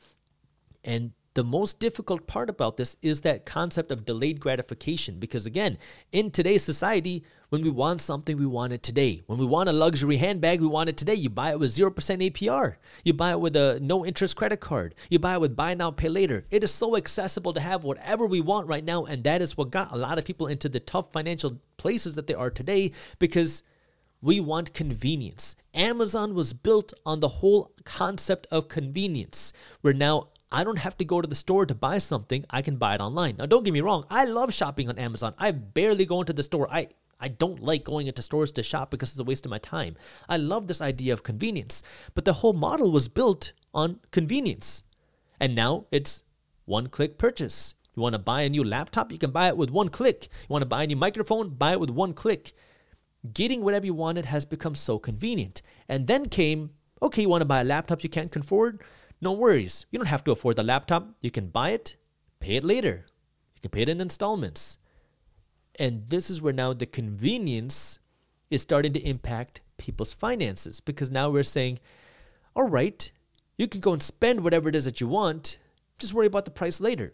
And the most difficult part about this is that concept of delayed gratification, because again, in today's society, when we want something, we want it today. When we want a luxury handbag, we want it today. You buy it with 0% APR. You buy it with a no interest credit card. You buy it with buy now, pay later. It is so accessible to have whatever we want right now, and that is what got a lot of people into the tough financial places that they are today, because we want convenience. Amazon was built on the whole concept of convenience, where now I don't have to go to the store to buy something. I can buy it online. Now, don't get me wrong. I love shopping on Amazon. I barely go into the store. I don't like going into stores to shop because it's a waste of my time. I love this idea of convenience, but the whole model was built on convenience. And now it's one-click purchase. You want to buy a new laptop? You can buy it with one click. You want to buy a new microphone? Buy it with one click. Getting whatever you wanted has become so convenient. And then came, okay, you want to buy a laptop you can't afford? No worries. You don't have to afford the laptop. You can buy it, pay it later. You can pay it in installments. And this is where now the convenience is starting to impact people's finances, because now we're saying, all right, you can go and spend whatever it is that you want. Just worry about the price later.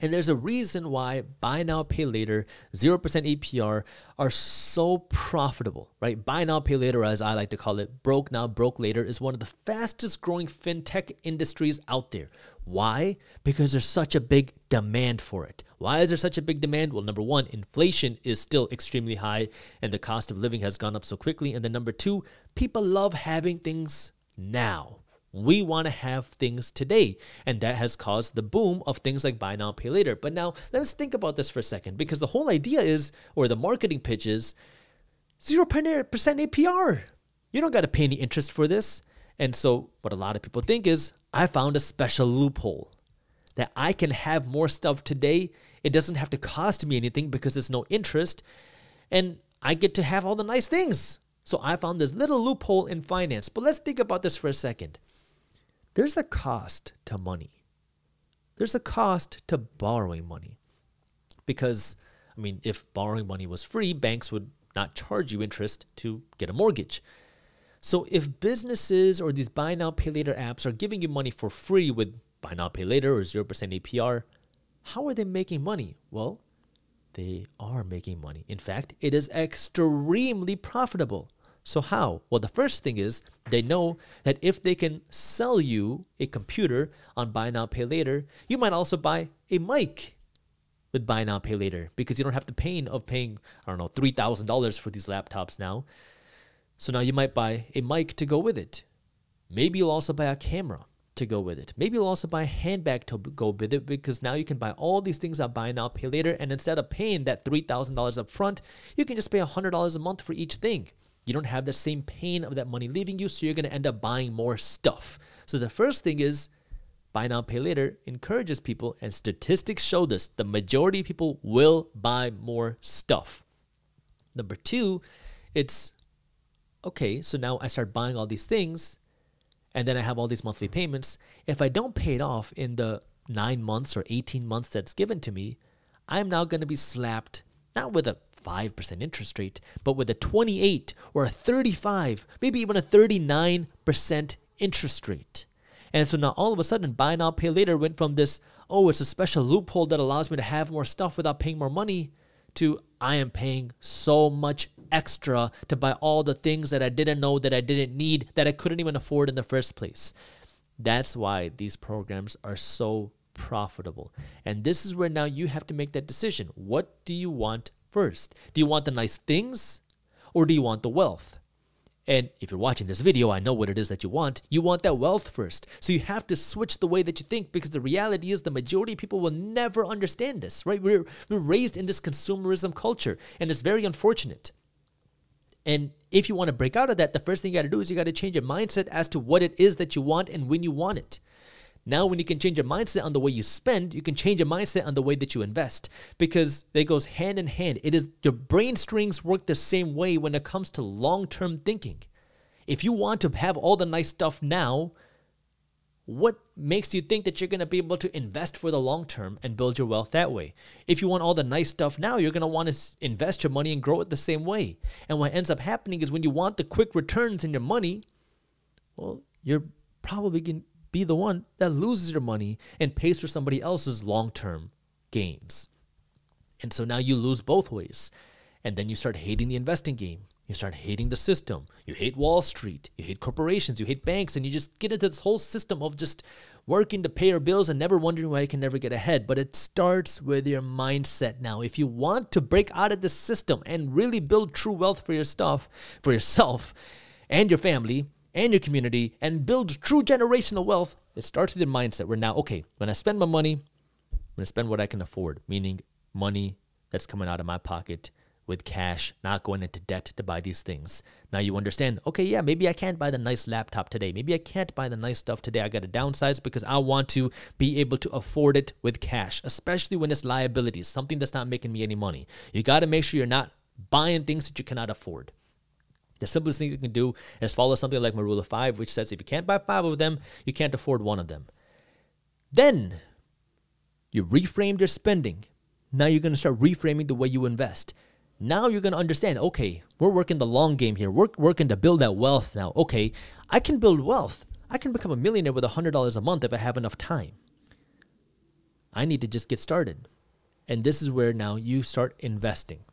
And there's a reason why buy now, pay later, 0% APR are so profitable, right? Buy now, pay later, as I like to call it, broke now, broke later, is one of the fastest growing fintech industries out there. Why? Because there's such a big demand for it. Why is there such a big demand? Well, number one, inflation is still extremely high and the cost of living has gone up so quickly. And then number two, people love having things now. We want to have things today, and that has caused the boom of things like buy now, pay later. But now let's think about this for a second, because the whole idea is, or the marketing pitch is, 0% APR. You don't got to pay any interest for this. And so what a lot of people think is, I found a special loophole that I can have more stuff today. It doesn't have to cost me anything because there's no interest, and I get to have all the nice things. So I found this little loophole in finance. But let's think about this for a second. There's a cost to money. There's a cost to borrowing money. Because, I mean, if borrowing money was free, banks would not charge you interest to get a mortgage. So if businesses or these buy now, pay later apps are giving you money for free with buy now, pay later or 0% APR, how are they making money? Well, they are making money. In fact, it is extremely profitable. So how? Well, the first thing is they know that if they can sell you a computer on buy now, pay later, you might also buy a mic with buy now, pay later, because you don't have the pain of paying, I don't know, $3,000 for these laptops now. So now you might buy a mic to go with it. Maybe you'll also buy a camera. to go with it. Maybe you'll also buy a handbag to go with it, because now you can buy all these things that buy now, pay later. And instead of paying that $3,000 up front, you can just pay $100 a month for each thing. You don't have the same pain of that money leaving you, so you're going to end up buying more stuff. So the first thing is buy now, pay later encourages people, and statistics show this. The majority of people will buy more stuff. Number two, it's, okay, so now I start buying all these things, and then I have all these monthly payments. If I don't pay it off in the 9 months or 18 months that's given to me, I'm now going to be slapped, not with a 5% interest rate, but with a 28 or a 35, maybe even a 39% interest rate. And so now all of a sudden, buy now, pay later went from this, oh, it's a special loophole that allows me to have more stuff without paying more money, to I am paying so much extra to buy all the things that I didn't know, that I didn't need, that I couldn't even afford in the first place. That's why these programs are so profitable. And this is where now you have to make that decision. What do you want first? Do you want the nice things, or do you want the wealth? And if you're watching this video, I know what it is that you want. You want that wealth first. So you have to switch the way that you think, because the reality is the majority of people will never understand this, right? We're raised in this consumerism culture, and it's very unfortunate. And if you want to break out of that, the first thing you got to do is you got to change your mindset as to what it is that you want and when you want it. Now, when you can change your mindset on the way you spend, you can change your mindset on the way that you invest, because it goes hand in hand. It is, your brain strings work the same way when it comes to long-term thinking. If you want to have all the nice stuff now, what makes you think that you're going to be able to invest for the long term and build your wealth that way? If you want all the nice stuff now, you're going to want to invest your money and grow it the same way. And what ends up happening is when you want the quick returns in your money, well, you're probably going to be the one that loses your money and pays for somebody else's long-term gains. And so now you lose both ways. And then you start hating the investing game. You start hating the system. You hate Wall Street. You hate corporations. You hate banks. And you just get into this whole system of just working to pay your bills and never wondering why you can never get ahead. But it starts with your mindset now. If you want to break out of this system and really build true wealth for yourself and your family, and your community, and build true generational wealth, it starts with your mindset. We're now, okay, when I spend my money, I'm gonna spend what I can afford, meaning money that's coming out of my pocket with cash, not going into debt to buy these things. Now you understand, okay, yeah, maybe I can't buy the nice laptop today. Maybe I can't buy the nice stuff today. I gotta downsize because I want to be able to afford it with cash, especially when it's liabilities, something that's not making me any money. You gotta make sure you're not buying things that you cannot afford. The simplest thing you can do is follow something like my rule of 5, which says if you can't buy 5 of them, you can't afford 1 of them. Then you reframed your spending. Now you're going to start reframing the way you invest. Now you're going to understand, okay, we're working the long game here. We're working to build that wealth now. Okay, I can build wealth. I can become a millionaire with $100 a month if I have enough time. I need to just get started. And this is where now you start investing.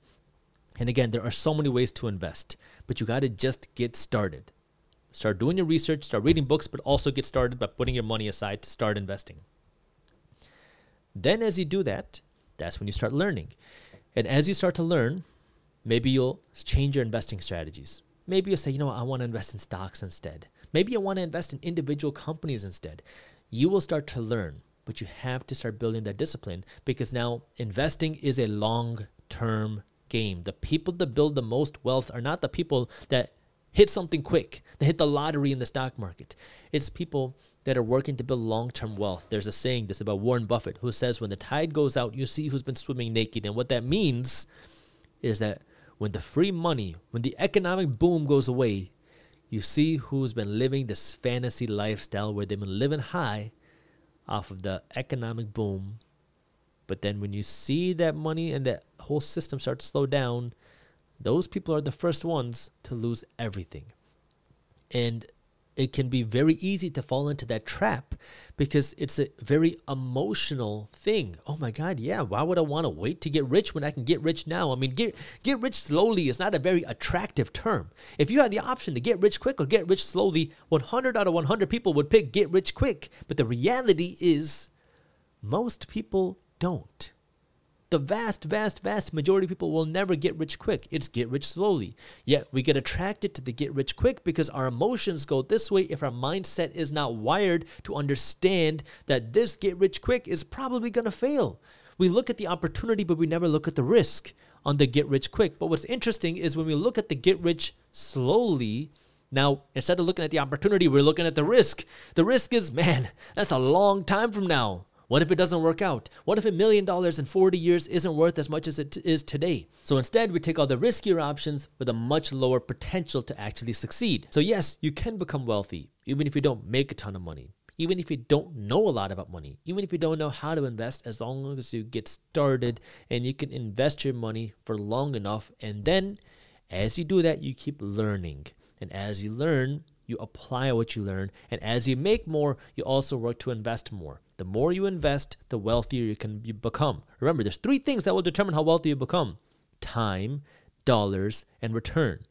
And again, there are so many ways to invest, but you got to just get started. Start doing your research, start reading books, but also get started by putting your money aside to start investing. Then as you do that, that's when you start learning. And as you start to learn, maybe you'll change your investing strategies. Maybe you'll say, you know what, I want to invest in stocks instead. Maybe I want to invest in individual companies instead. You will start to learn, but you have to start building that discipline, because now investing is a long-term game. The people that build the most wealth are not the people that hit something quick, that hit the lottery in the stock market. It's people that are working to build long-term wealth. There's a saying that's about Warren Buffett, who says when the tide goes out, you see who's been swimming naked. And what that means is that when the free money, when the economic boom goes away, you see who's been living this fantasy lifestyle where they've been living high off of the economic boom. But then when you see that money and that whole system start to slow down, those people are the first ones to lose everything. And it can be very easy to fall into that trap because it's a very emotional thing. Oh my God, yeah, why would I want to wait to get rich when I can get rich now? I mean, get rich slowly is not a very attractive term. If you had the option to get rich quick or get rich slowly, 100 out of 100 people would pick get rich quick. But the reality is most people don't. The vast majority of people will never get rich quick. It's get rich slowly. Yet we get attracted to the get rich quick because our emotions go this way if our mindset is not wired to understand that this get rich quick is probably going to fail. We look at the opportunity, but we never look at the risk on the get rich quick. But what's interesting is when we look at the get rich slowly, now, instead of looking at the opportunity, we're looking at the risk. The risk is, man, that's a long time from now. What if it doesn't work out? What if $1 million in 40 years isn't worth as much as it is today? So instead, we take all the riskier options with a much lower potential to actually succeed. So yes, you can become wealthy, even if you don't make a ton of money, even if you don't know a lot about money, even if you don't know how to invest, as long as you get started and you can invest your money for long enough. And then as you do that, you keep learning. And as you learn, you apply what you learn. And as you make more, you also work to invest more. The more you invest, the wealthier you can become. Remember, there's three things that will determine how wealthy you become: time, dollars, and return.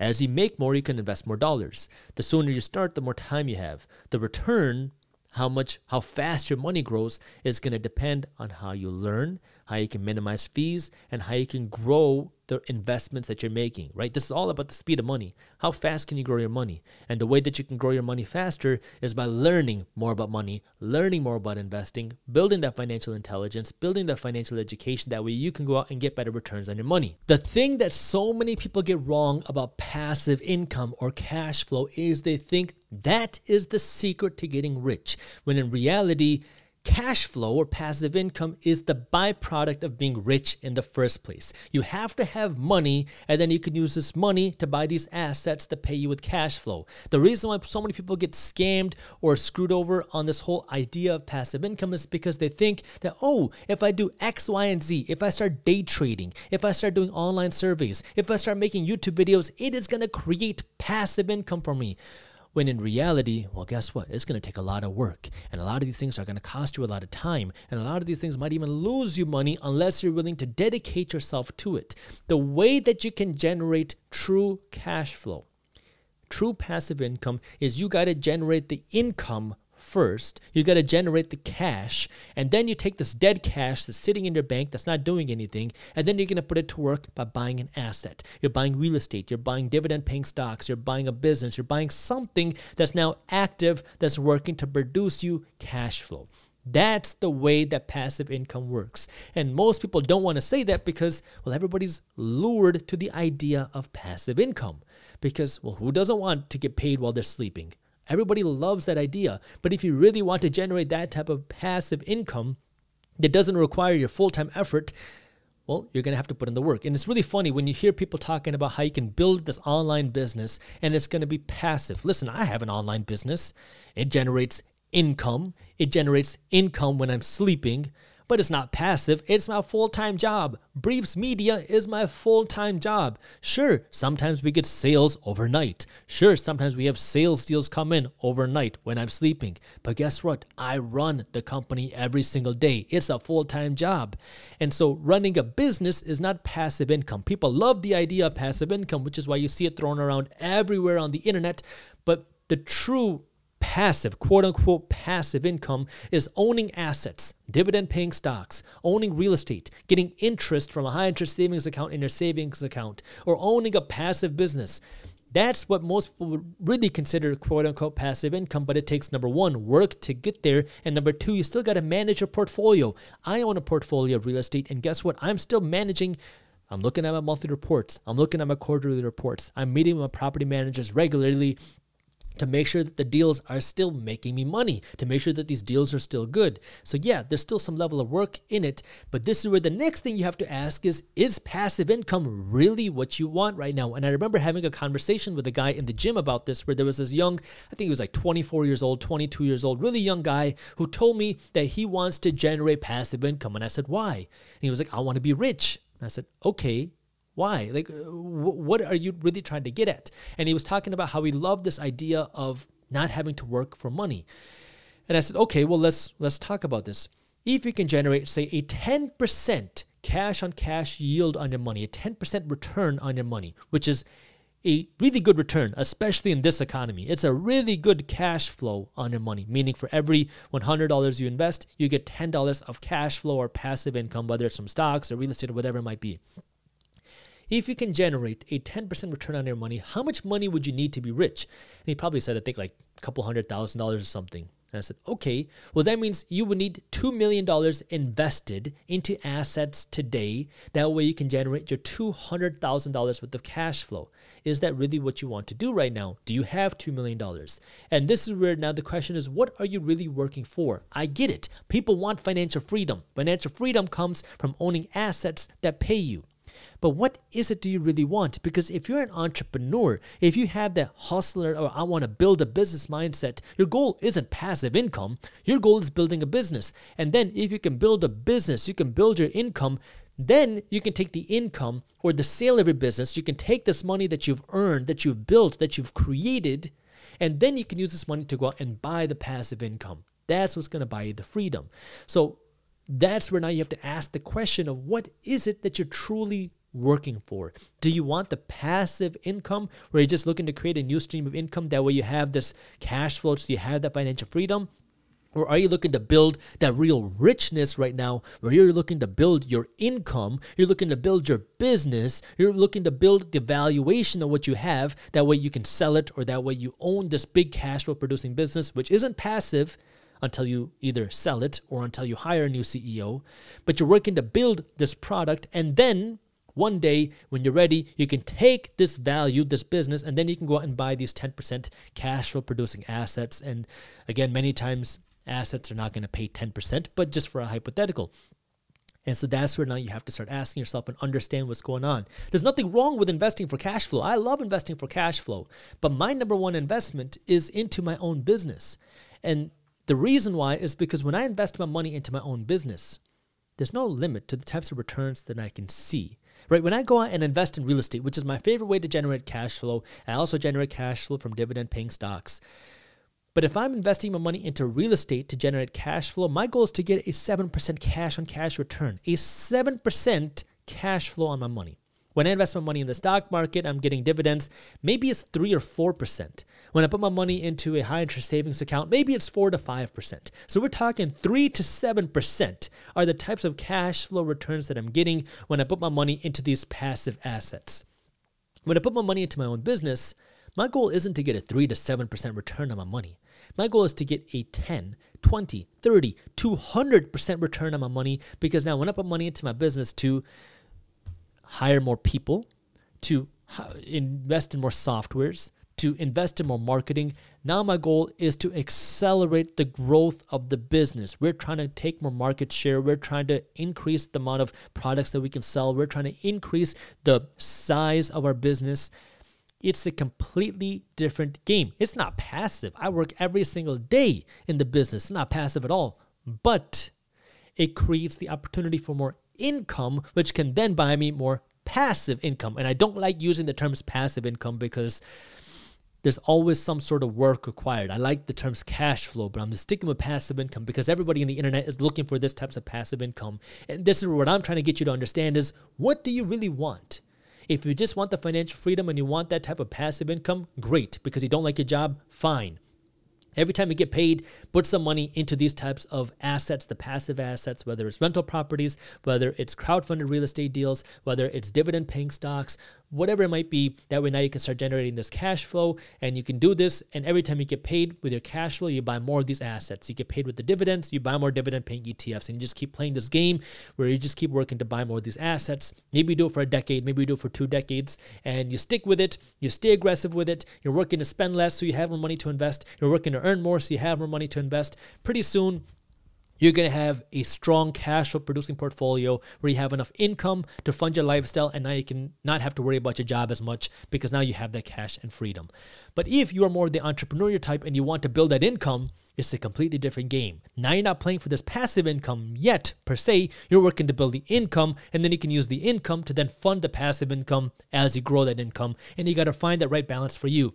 As you make more, you can invest more dollars. The sooner you start, the more time you have. The return, how fast your money grows, is going to depend on how you learn, how you can minimize fees, and how you can grow the investments that you're making, right? This is all about the speed of money. How fast can you grow your money? And the way that you can grow your money faster is by learning more about money, learning more about investing, building that financial intelligence, building that financial education. That way you can go out and get better returns on your money. The thing that so many people get wrong about passive income or cash flow is they think that is the secret to getting rich, when in reality, cash flow or passive income is the byproduct of being rich in the first place. You have to have money, and then you can use this money to buy these assets that pay you with cash flow. The reason why so many people get scammed or screwed over on this whole idea of passive income is because they think that, oh, if I do X, Y, and Z, if I start day trading, if I start doing online surveys, if I start making YouTube videos, it is going to create passive income for me. When in reality, well, guess what? It's going to take a lot of work, and a lot of these things are going to cost you a lot of time, and a lot of these things might even lose you money unless you're willing to dedicate yourself to it. The way that you can generate true cash flow, true passive income, is you got to generate the income first. You got to generate the cash, and then you take this dead cash that's sitting in your bank that's not doing anything, and then you're going to put it to work by buying an asset. You're buying real estate, you're buying dividend paying stocks, you're buying a business, you're buying something that's now active, that's working to produce you cash flow. That's the way that passive income works. And most people don't want to say that because, well, everybody's lured to the idea of passive income because, well, who doesn't want to get paid while they're sleeping? Everybody loves that idea. But if you really want to generate that type of passive income that doesn't require your full-time effort, well, you're going to have to put in the work. And it's really funny when you hear people talking about how you can build this online business and it's going to be passive. Listen, I have an online business. It generates income. It generates income when I'm sleeping. But it's not passive. It's my full-time job. Briefs Media is my full-time job. Sure, sometimes we get sales overnight. Sure, sometimes we have sales deals come in overnight when I'm sleeping. But guess what? I run the company every single day. It's a full-time job. And so running a business is not passive income. People love the idea of passive income, which is why you see it thrown around everywhere on the internet. But the true passive, quote-unquote passive income, is owning assets, dividend-paying stocks, owning real estate, getting interest from a high-interest savings account in your savings account, or owning a passive business. That's what most people would really consider quote-unquote passive income, but it takes, number one, work to get there, and number two, you still got to manage your portfolio. I own a portfolio of real estate, and guess what? I'm still managing. I'm looking at my monthly reports. I'm looking at my quarterly reports. I'm meeting with my property managers regularly to make sure that the deals are still making me money, to make sure that these deals are still good. So yeah, there's still some level of work in it, but this is where the next thing you have to ask is passive income really what you want right now? And I remember having a conversation with a guy in the gym about this, where there was this young, I think he was like 24 years old, 22 years old, really young guy who told me that he wants to generate passive income. And I said, why? And he was like, I want to be rich. And I said, okay, why? Like, what are you really trying to get at? And he was talking about how he loved this idea of not having to work for money. And I said, okay, well, let's talk about this. If you can generate, say, a 10% cash on cash yield on your money, a 10% return on your money, which is a really good return, especially in this economy. It's a really good cash flow on your money, meaning for every $100 you invest, you get $10 of cash flow or passive income, whether it's from stocks or real estate or whatever it might be. If you can generate a 10% return on your money, how much money would you need to be rich? And he probably said, I think like a couple $100,000 or something. And I said, okay, well, that means you would need $2 million invested into assets today. That way you can generate your $200,000 worth of cash flow. Is that really what you want to do right now? Do you have $2 million? And this is where now the question is, what are you really working for? I get it. People want financial freedom. Financial freedom comes from owning assets that pay you. But what is it do you really want? Because if you're an entrepreneur, if you have that hustler or I want to build a business mindset, your goal isn't passive income. Your goal is building a business. And then if you can build a business, you can build your income. Then you can take the income or the sale of your business. You can take this money that you've earned, that you've built, that you've created, and then you can use this money to go out and buy the passive income. That's what's going to buy you the freedom. So that's where now you have to ask the question of what is it that you're truly working for? Do you want the passive income where you're just looking to create a new stream of income? That way you have this cash flow, so you have that financial freedom. Or are you looking to build that real richness right now where you're looking to build your income, you're looking to build your business, you're looking to build the valuation of what you have, that way you can sell it or that way you own this big cash flow producing business, which isn't passive, until you either sell it or until you hire a new CEO. But you're working to build this product, and then one day when you're ready, you can take this value, this business, and then you can go out and buy these 10% cash flow producing assets. And again, many times assets are not going to pay 10%, but just for a hypothetical. And so that's where now you have to start asking yourself and understand what's going on. There's nothing wrong with investing for cash flow. I love investing for cash flow, but my #1 investment is into my own business. And the reason why is because when I invest my money into my own business, there's no limit to the types of returns that I can see, right? When I go out and invest in real estate, which is my favorite way to generate cash flow, I also generate cash flow from dividend paying stocks. But if I'm investing my money into real estate to generate cash flow, my goal is to get a 7% cash on cash return, a 7% cash flow on my money. When I invest my money in the stock market, I'm getting dividends. Maybe it's 3 or 4%. When I put my money into a high interest savings account, maybe it's 4 to 5%. So we're talking 3 to 7% are the types of cash flow returns that I'm getting when I put my money into these passive assets. When I put my money into my own business, my goal isn't to get a 3 to 7% return on my money. My goal is to get a 10, 20, 30, 200% return on my money, because now when I put money into my business to hire more people, to invest in more softwares, to invest in more marketing. Now my goal is to accelerate the growth of the business. We're trying to take more market share. We're trying to increase the amount of products that we can sell. We're trying to increase the size of our business. It's a completely different game. It's not passive. I work every single day in the business. It's not passive at all, but it creates the opportunity for more income, which can then buy me more passive income. And I don't like using the terms passive income because there's always some sort of work required. I like the terms cash flow, but I'm just sticking with passive income because everybody on the internet is looking for this types of passive income. And this is what I'm trying to get you to understand is, what do you really want? If you just want the financial freedom and you want that type of passive income, great. Because you don't like your job, fine. Every time you get paid, put some money into these types of assets, the passive assets, whether it's rental properties, whether it's crowdfunded real estate deals, whether it's dividend paying stocks, whatever it might be. That way now you can start generating this cash flow, and you can do this. And every time you get paid with your cash flow, you buy more of these assets. You get paid with the dividends, you buy more dividend paying ETFs, and you just keep playing this game where you just keep working to buy more of these assets. Maybe you do it for a decade, maybe you do it for 2 decades, and you stick with it. You stay aggressive with it. You're working to spend less so you have more money to invest. You're working to earn more so you have more money to invest. Pretty soon, you're going to have a strong cash flow producing portfolio where you have enough income to fund your lifestyle, and now you can not have to worry about your job as much because now you have that cash and freedom. But if you are more the entrepreneurial type and you want to build that income, it's a completely different game. Now you're not playing for this passive income yet, per se. You're working to build the income, and then you can use the income to then fund the passive income as you grow that income, and you got to find that right balance for you.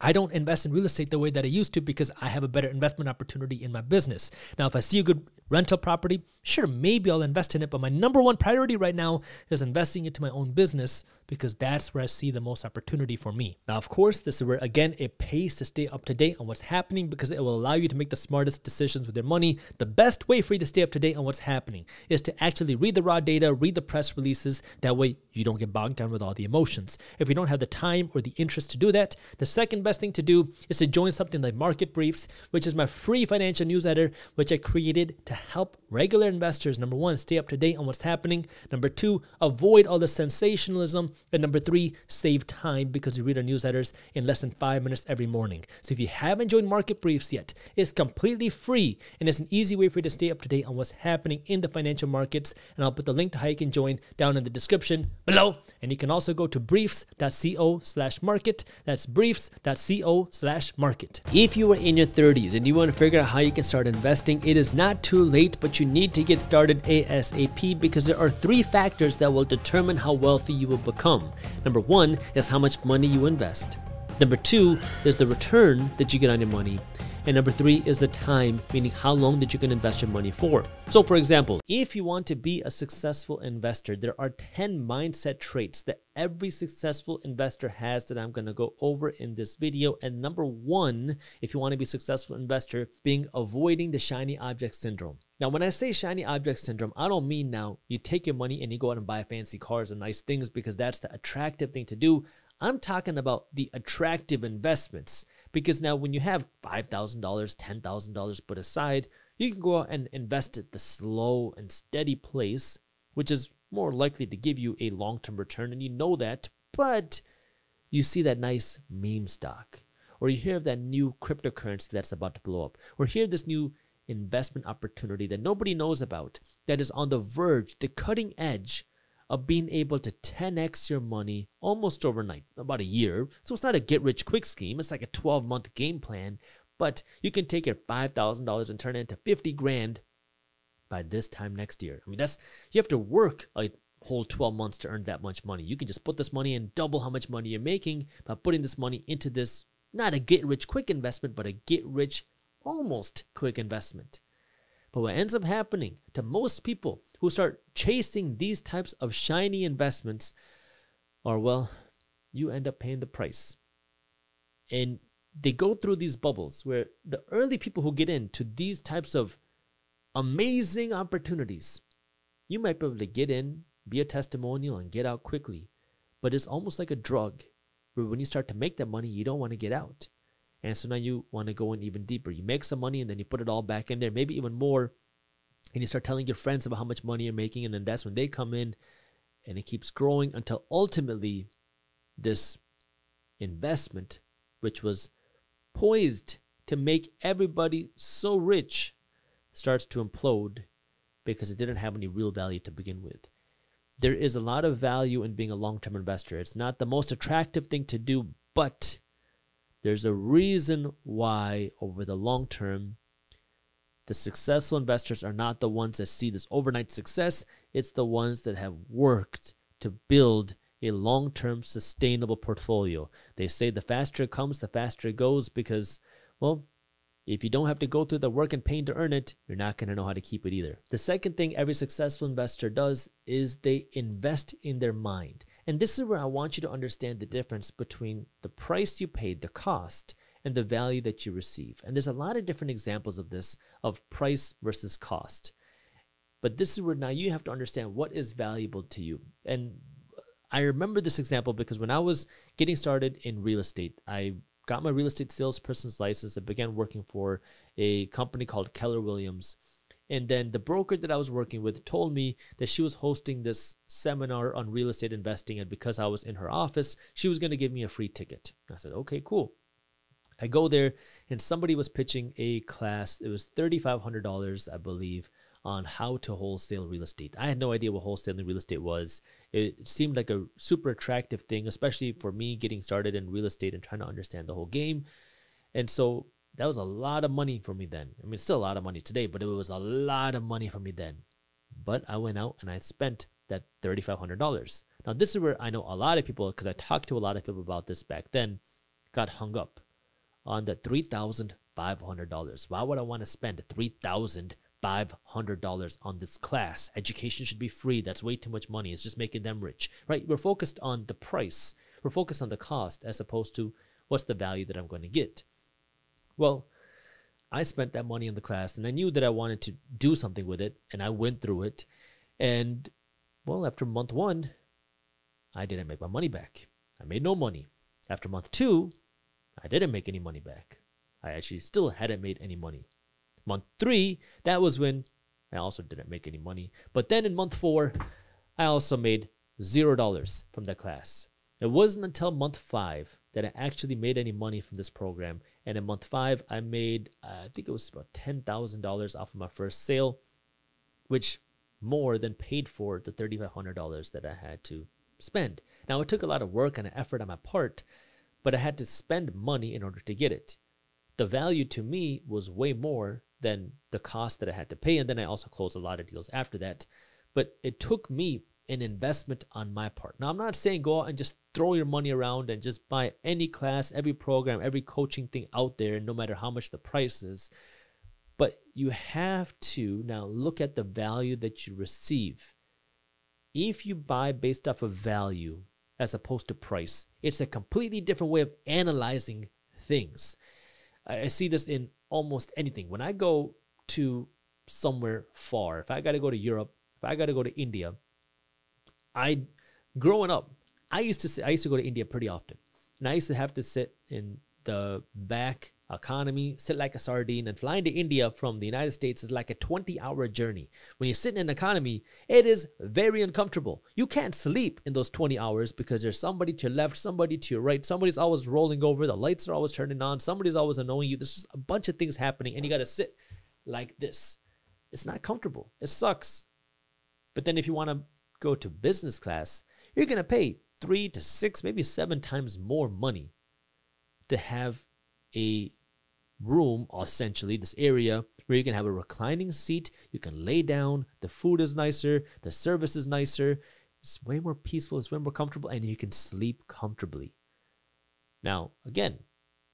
I don't invest in real estate the way that I used to because I have a better investment opportunity in my business. Now, if I see a good rental property, sure, maybe I'll invest in it. But my #1 priority right now is investing into my own business because that's where I see the most opportunity for me. Now, of course, this is where, again, it pays to stay up to date on what's happening because it will allow you to make the smartest decisions with your money. The best way for you to stay up to date on what's happening is to actually read the raw data, read the press releases. That way you don't get bogged down with all the emotions. If you don't have the time or the interest to do that, the second best thing to do is to join something like Market Briefs, which is my free financial newsletter, which I created to help regular investors, number one, stay up to date on what's happening. Number two, avoid all the sensationalism. And number three, save time because you read our newsletters in less than 5 minutes every morning. So if you haven't joined Market Briefs yet, it's completely free and it's an easy way for you to stay up to date on what's happening in the financial markets. And I'll put the link to how you can join down in the description below. And you can also go to briefs.co/market. That's briefs.co/market. If you are in your 30s and you want to figure out how you can start investing, it is not too late, but you need to get started ASAP because there are three factors that will determine how wealthy you will become. Number one is how much money you invest. Number two is the return that you get on your money. And number three is the time, meaning how long that you can invest your money for. So for example, if you want to be a successful investor, there are 10 mindset traits that every successful investor has that I'm going to go over in this video. And number one, if you want to be a successful investor, being avoiding the shiny object syndrome. Now, when I say shiny object syndrome, I don't mean now you take your money and you go out and buy fancy cars and nice things because that's the attractive thing to do. I'm talking about the attractive investments because now when you have $5,000, $10,000 put aside, you can go out and invest at the slow and steady place, which is more likely to give you a long-term return. And you know that, but you see that nice meme stock or you hear of that new cryptocurrency that's about to blow up or hear this new investment opportunity that nobody knows about that is on the verge, the cutting edge of being able to 10x your money almost overnight, about a year. So it's not a get rich quick scheme. It's like a 12-month game plan, but you can take your $5,000 and turn it into 50 grand by this time next year. I mean, that's, you have to work a whole 12 months to earn that much money. You can just put this money in, double how much money you're making by putting this money into this, not a get rich quick investment, but a get rich almost quick investment. But what ends up happening to most people who start chasing these types of shiny investments are, well, you end up paying the price. And they go through these bubbles where the early people who get into these types of amazing opportunities, you might be able to get in, be a testimonial, and get out quickly. But it's almost like a drug where when you start to make that money, you don't want to get out. And so now you want to go in even deeper. You make some money and then you put it all back in there, maybe even more. And you start telling your friends about how much money you're making. And then that's when they come in and it keeps growing until ultimately this investment, which was poised to make everybody so rich, starts to implode because it didn't have any real value to begin with. There is a lot of value in being a long-term investor. It's not the most attractive thing to do, but there's a reason why over the long term, the successful investors are not the ones that see this overnight success. It's the ones that have worked to build a long-term sustainable portfolio. They say the faster it comes, the faster it goes because, well, if you don't have to go through the work and pain to earn it, you're not going to know how to keep it either. The second thing every successful investor does is they invest in their mind. And this is where I want you to understand the difference between the price you paid, the cost, and the value that you receive. And there's a lot of different examples of this, of price versus cost. But this is where now you have to understand what is valuable to you. And I remember this example because when I was getting started in real estate, I got my real estate salesperson's license and began working for a company called Keller Williams. And then the broker that I was working with told me that she was hosting this seminar on real estate investing. And because I was in her office, she was going to give me a free ticket. I said, okay, cool. I go there and somebody was pitching a class. It was $3,500, I believe, on how to wholesale real estate. I had no idea what wholesaling real estate was. It seemed like a super attractive thing, especially for me getting started in real estate and trying to understand the whole game. And so that was a lot of money for me then. I mean, it's still a lot of money today, but it was a lot of money for me then. But I went out and I spent that $3,500. Now, this is where I know a lot of people, because I talked to a lot of people about this back then, got hung up on the $3,500. Why would I want to spend $3,500? $500 on this class. Education should be free. That's way too much money. It's just making them rich, right? We're focused on the price. We're focused on the cost as opposed to what's the value that I'm going to get. Well, I spent that money on the class and I knew that I wanted to do something with it, and I went through it. And well, after month one, I didn't make my money back. I made no money. After month two, I didn't make any money back. I actually still hadn't made any money. Month three, that was when I also didn't make any money. But then in month four, I also made $0 from that class. It wasn't until month five that I actually made any money from this program. And in month five, I made, I think it was about $10,000 off of my first sale, which more than paid for the $3,500 that I had to spend. Now, it took a lot of work and effort on my part, but I had to spend money in order to get it. The value to me was way more than the cost that I had to pay. And then I also closed a lot of deals after that. But it took me an investment on my part. Now, I'm not saying go out and just throw your money around and just buy any class, every program, every coaching thing out there, no matter how much the price is. But you have to now look at the value that you receive. If you buy based off of value as opposed to price, it's a completely different way of analyzing things. I see this in almost anything. When I go to somewhere far, if I got to go to Europe, if I got to go to India, growing up, I used to go to India pretty often. And I used to have to sit in the back economy, sit like a sardine, and flying to India from the United States is like a 20-hour journey. When you're sitting in economy, it is very uncomfortable. You can't sleep in those 20 hours because there's somebody to your left, somebody to your right, somebody's always rolling over, the lights are always turning on, somebody's always annoying you. There's just a bunch of things happening, and you got to sit like this. It's not comfortable. It sucks. But then if you want to go to business class, you're going to pay 3 to 6, maybe 7 times more money to have a room, essentially this area where you can have a reclining seat, you can lay down, the food is nicer, the service is nicer, it's way more peaceful, it's way more comfortable, and you can sleep comfortably. Now, again,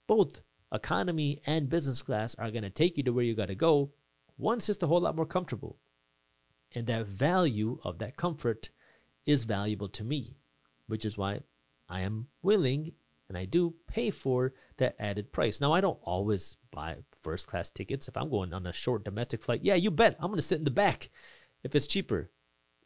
both economy and business class are going to take you to where you got to go. One's just a whole lot more comfortable, and that value of that comfort is valuable to me, which is why I am willing and I do pay for that added price. Now, I don't always buy first class tickets. If I'm going on a short domestic flight, yeah, you bet, I'm going to sit in the back if it's cheaper.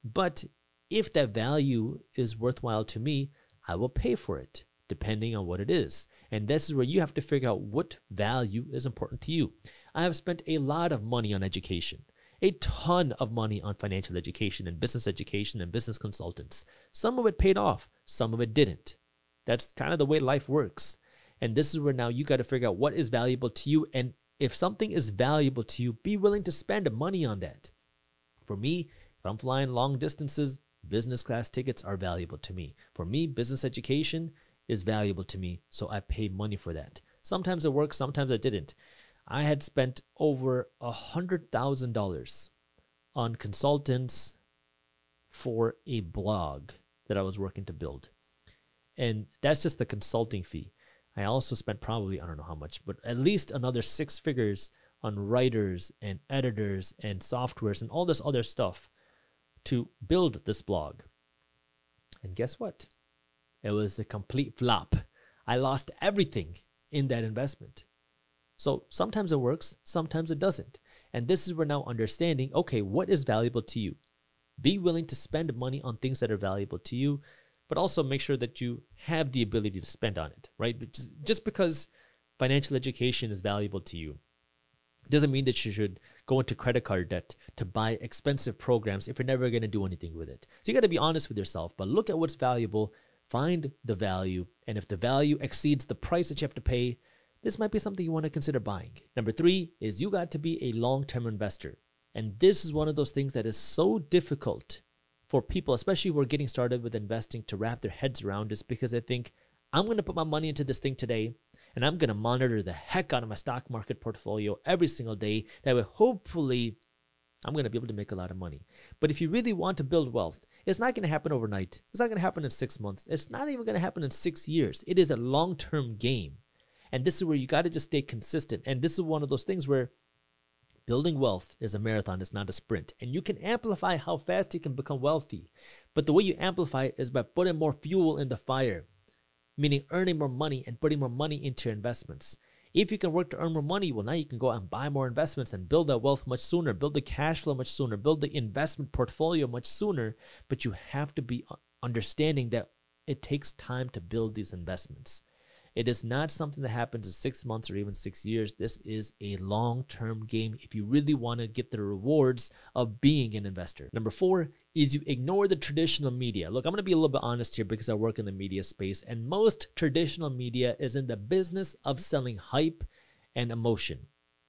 But if that value is worthwhile to me, I will pay for it depending on what it is. And this is where you have to figure out what value is important to you. I have spent a lot of money on education, a ton of money on financial education and business consultants. Some of it paid off, some of it didn't. That's kind of the way life works. And this is where now you got to figure out what is valuable to you. And if something is valuable to you, be willing to spend money on that. For me, if I'm flying long distances, business class tickets are valuable to me. For me, business education is valuable to me, so I pay money for that. Sometimes it works, sometimes it didn't. I had spent over $100,000 on consultants for a blog that I was working to build. And that's just the consulting fee. I also spent probably, I don't know how much, but at least another 6 figures on writers and editors and softwares and all this other stuff to build this blog. And guess what? It was a complete flop. I lost everything in that investment. So sometimes it works, sometimes it doesn't. And this is where now understanding, okay, what is valuable to you? Be willing to spend money on things that are valuable to you, but also make sure that you have the ability to spend on it, right? Just because financial education is valuable to you doesn't mean that you should go into credit card debt to buy expensive programs if you're never going to do anything with it. So you got to be honest with yourself, but look at what's valuable, find the value, and if the value exceeds the price that you have to pay, this might be something you want to consider buying. Number three is you got to be a long-term investor. And this is one of those things that is so difficult for people, especially who are getting started with investing, to wrap their heads around, is because they think, I'm going to put my money into this thing today, and I'm going to monitor the heck out of my stock market portfolio every single day. That way, hopefully, I'm going to be able to make a lot of money. But if you really want to build wealth, it's not going to happen overnight. It's not going to happen in 6 months. It's not even going to happen in 6 years. It is a long-term game. And this is where you got to just stay consistent. And this is one of those things where Building wealth is a marathon, it's not a sprint. And you can amplify how fast you can become wealthy. But the way you amplify it is by putting more fuel in the fire, meaning earning more money and putting more money into your investments. If you can work to earn more money, well, now you can go out and buy more investments and build that wealth much sooner, build the cash flow much sooner, build the investment portfolio much sooner. But you have to be understanding that it takes time to build these investments. It is not something that happens in 6 months or even 6 years. This is a long-term game if you really want to get the rewards of being an investor. Number four is you ignore the traditional media. Look, I'm going to be a little bit honest here because I work in the media space, and most traditional media is in the business of selling hype and emotion.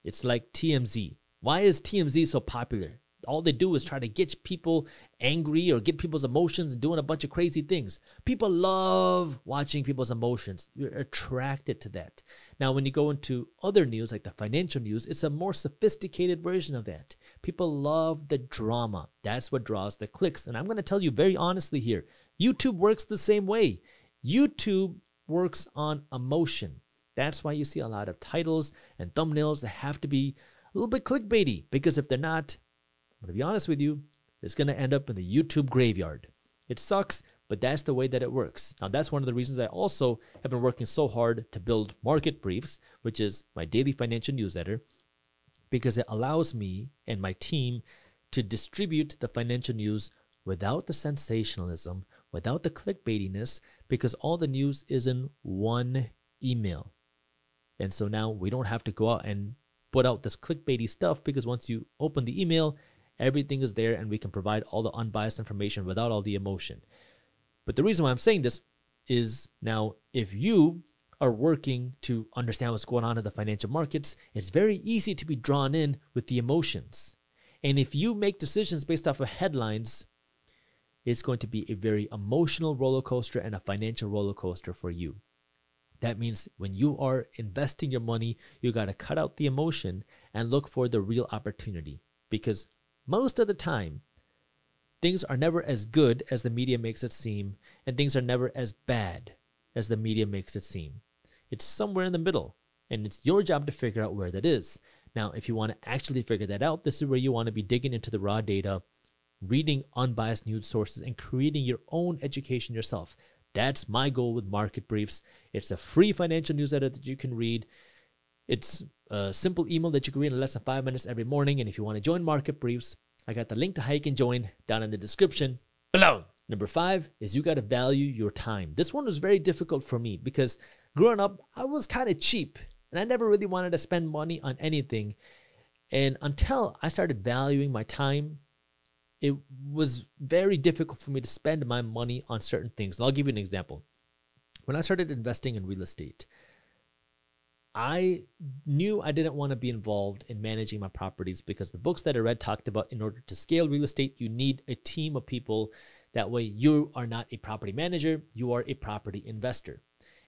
It's like TMZ. Why is TMZ so popular? All they do is try to get people angry or get people's emotions and doing a bunch of crazy things. People love watching people's emotions. You're attracted to that. Now, when you go into other news, like the financial news, it's a more sophisticated version of that. People love the drama. That's what draws the clicks. And I'm going to tell you very honestly here, YouTube works the same way. YouTube works on emotion. That's why you see a lot of titles and thumbnails that have to be a little bit clickbaity, because if they're not, I'm going to be honest with you, it's going to end up in the YouTube graveyard. It sucks, but that's the way that it works. Now, that's one of the reasons I also have been working so hard to build Market Briefs, which is my daily financial newsletter, because it allows me and my team to distribute the financial news without the sensationalism, without the clickbaitiness, because all the news is in one email. And so now we don't have to go out and put out this clickbaity stuff, because once you open the email, everything is there and we can provide all the unbiased information without all the emotion. But the reason why I'm saying this is now if you are working to understand what's going on in the financial markets, it's very easy to be drawn in with the emotions. And if you make decisions based off of headlines, it's going to be a very emotional roller coaster and a financial roller coaster for you. That means when you are investing your money, you got to cut out the emotion and look for the real opportunity, because most of the time, things are never as good as the media makes it seem, and things are never as bad as the media makes it seem. It's somewhere in the middle, and it's your job to figure out where that is. Now, if you want to actually figure that out, this is where you want to be digging into the raw data, reading unbiased news sources, and creating your own education yourself. That's my goal with Market Briefs. It's a free financial newsletter that you can read. It's a simple email that you can read in less than 5 minutes every morning. And if you want to join Market Briefs, I got the link to how you can join down in the description below. Number five is you got to value your time. This one was very difficult for me because growing up, I was kind of cheap and I never really wanted to spend money on anything. And until I started valuing my time, it was very difficult for me to spend my money on certain things. And I'll give you an example. When I started investing in real estate, I knew I didn't want to be involved in managing my properties because the books that I read talked about in order to scale real estate, you need a team of people. That way you are not a property manager, you are a property investor.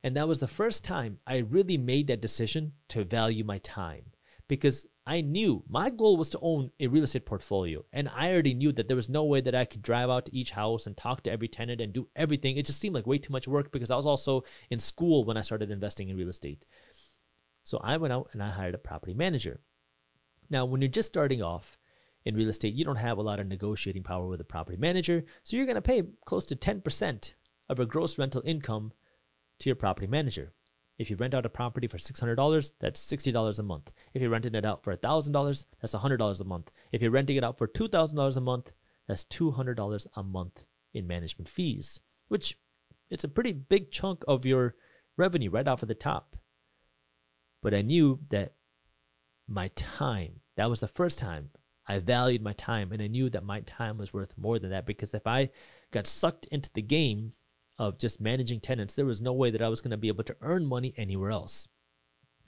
And that was the first time I really made that decision to value my time, because I knew my goal was to own a real estate portfolio. And I already knew that there was no way that I could drive out to each house and talk to every tenant and do everything. It just seemed like way too much work because I was also in school when I started investing in real estate. So I went out and I hired a property manager. Now, when you're just starting off in real estate, you don't have a lot of negotiating power with a property manager. So you're going to pay close to 10% of your gross rental income to your property manager. If you rent out a property for $600, that's $60 a month. If you're renting it out for $1,000, that's $100 a month. If you're renting it out for $2,000 a month, that's $200 a month in management fees, which it's a pretty big chunk of your revenue right off of the top. But I knew that my time, that was the first time I valued my time, and I knew that my time was worth more than that, because if I got sucked into the game of just managing tenants, there was no way that I was going to be able to earn money anywhere else.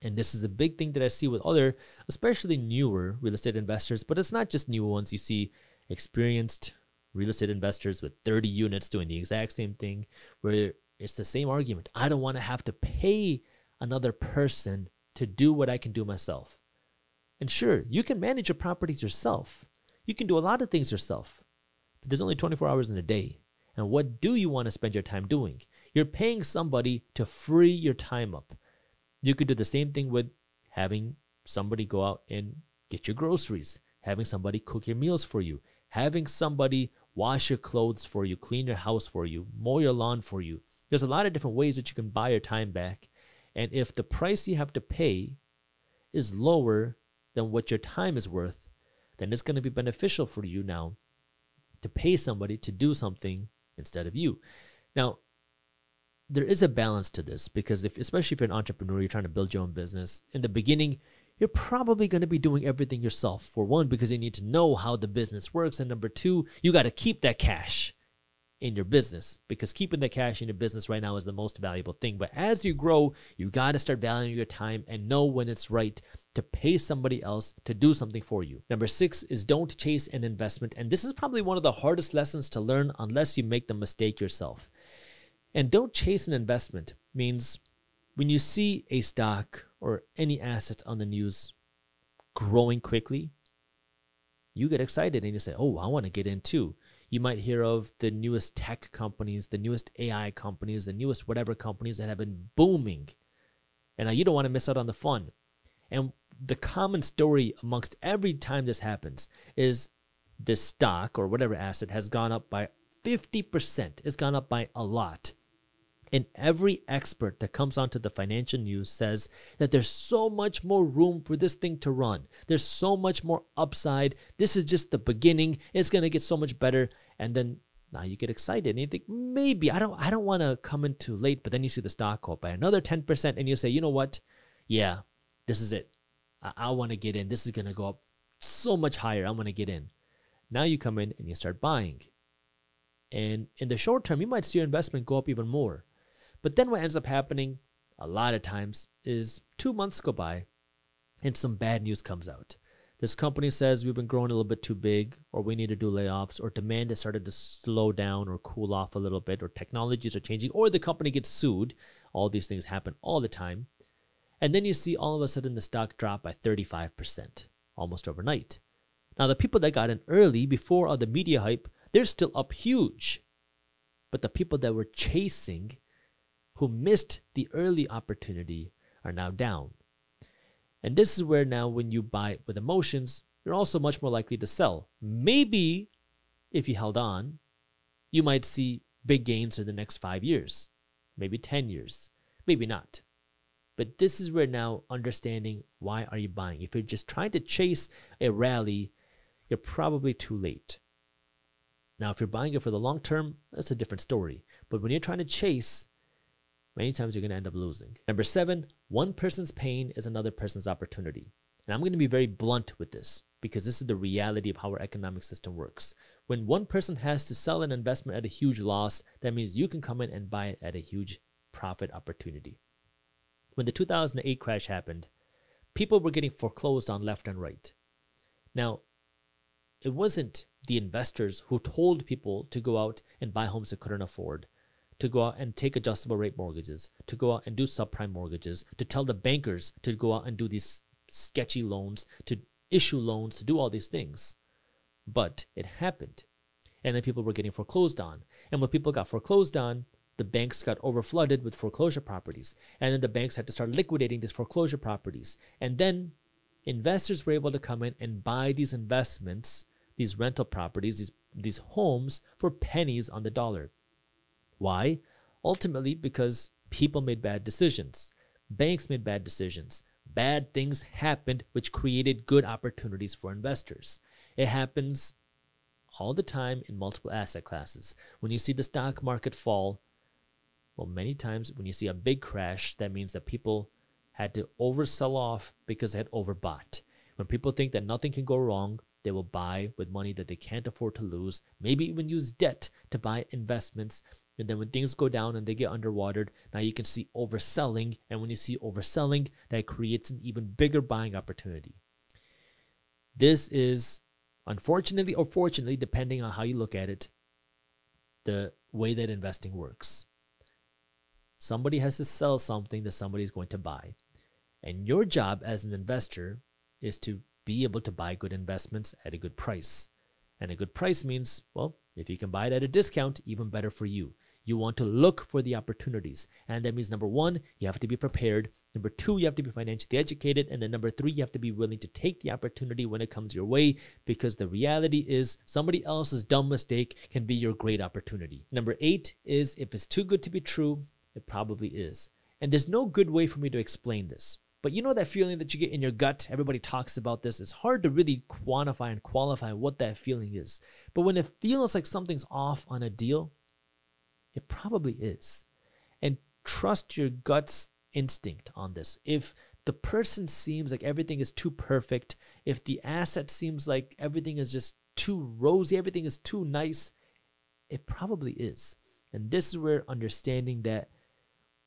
And this is a big thing that I see with other, especially newer real estate investors, but it's not just new ones. You see experienced real estate investors with 30 units doing the exact same thing, where it's the same argument. I don't want to have to pay another person to do what I can do myself. And sure, you can manage your properties yourself. You can do a lot of things yourself, but there's only 24 hours in a day. And what do you want to spend your time doing? You're paying somebody to free your time up. You could do the same thing with having somebody go out and get your groceries, having somebody cook your meals for you, having somebody wash your clothes for you, clean your house for you, mow your lawn for you. There's a lot of different ways that you can buy your time back. And if the price you have to pay is lower than what your time is worth, then it's going to be beneficial for you now to pay somebody to do something instead of you. Now, there is a balance to this, because especially if you're an entrepreneur, you're trying to build your own business. In the beginning, you're probably going to be doing everything yourself. For one, because you need to know how the business works. And number two, you got to keep that cash in your business, because keeping the cash in your business right now is the most valuable thing. But as you grow, you got to start valuing your time and know when it's right to pay somebody else to do something for you. Number six is don't chase an investment. And this is probably one of the hardest lessons to learn unless you make the mistake yourself. And don't chase an investment means when you see a stock or any asset on the news growing quickly, you get excited and you say, oh, I want to get in too. You might hear of the newest tech companies, the newest AI companies, the newest whatever companies that have been booming. And now you don't want to miss out on the fun. And the common story amongst every time this happens is this stock or whatever asset has gone up by 50%. It's gone up by a lot. And every expert that comes onto the financial news says that there's so much more room for this thing to run. There's so much more upside. This is just the beginning. It's going to get so much better. And then now you get excited and you think, maybe I don't want to come in too late. But then you see the stock go up by another 10% and you say, you know what? Yeah, this is it. I want to get in. This is going to go up so much higher. I'm going to get in. Now you come in and you start buying. And in the short term, you might see your investment go up even more. But then what ends up happening a lot of times is 2 months go by and some bad news comes out. This company says we've been growing a little bit too big, or we need to do layoffs, or demand has started to slow down or cool off a little bit, or technologies are changing, or the company gets sued. All these things happen all the time. And then you see all of a sudden the stock drop by 35% almost overnight. Now, the people that got in early before all the media hype, they're still up huge. But the people that were chasing, who missed the early opportunity, are now down. And this is where now when you buy with emotions, you're also much more likely to sell. Maybe if you held on, you might see big gains in the next 5 years, maybe 10 years, maybe not. But this is where now understanding why are you buying. If you're just trying to chase a rally, you're probably too late. Now, if you're buying it for the long term, that's a different story. But when you're trying to chase, many times you're going to end up losing. Number seven, one person's pain is another person's opportunity. And I'm going to be very blunt with this, because this is the reality of how our economic system works. When one person has to sell an investment at a huge loss, that means you can come in and buy it at a huge profit opportunity. When the 2008 crash happened, people were getting foreclosed on left and right. Now, it wasn't the investors who told people to go out and buy homes they couldn't afford, to go out and take adjustable rate mortgages, to go out and do subprime mortgages, to tell the bankers to go out and do these sketchy loans, to issue loans, to do all these things. But it happened. And then people were getting foreclosed on. And when people got foreclosed on, the banks got overflooded with foreclosure properties. And then the banks had to start liquidating these foreclosure properties. And then investors were able to come in and buy these investments, these rental properties, these homes for pennies on the dollar. Why? Ultimately, because people made bad decisions. Banks made bad decisions. Bad things happened, which created good opportunities for investors. It happens all the time in multiple asset classes. When you see the stock market fall, well, many times when you see a big crash, that means that people had to oversell off because they had overbought. When people think that nothing can go wrong, they will buy with money that they can't afford to lose, maybe even use debt to buy investments. And then when things go down and they get underwatered, now you can see overselling. And when you see overselling, that creates an even bigger buying opportunity. This is, unfortunately or fortunately, depending on how you look at it, the way that investing works. Somebody has to sell something that somebody is going to buy. And your job as an investor is to be able to buy good investments at a good price. And a good price means, well, if you can buy it at a discount, even better for you. You want to look for the opportunities. And that means, number one, you have to be prepared. Number two, you have to be financially educated. And then number three, you have to be willing to take the opportunity when it comes your way, because the reality is somebody else's dumb mistake can be your great opportunity. Number eight is, if it's too good to be true, it probably is. And there's no good way for me to explain this. But you know that feeling that you get in your gut? Everybody talks about this. It's hard to really quantify and qualify what that feeling is. But when it feels like something's off on a deal, it probably is. And trust your gut's instinct on this. If the person seems like everything is too perfect, if the asset seems like everything is just too rosy, everything is too nice, it probably is. And this is where understanding that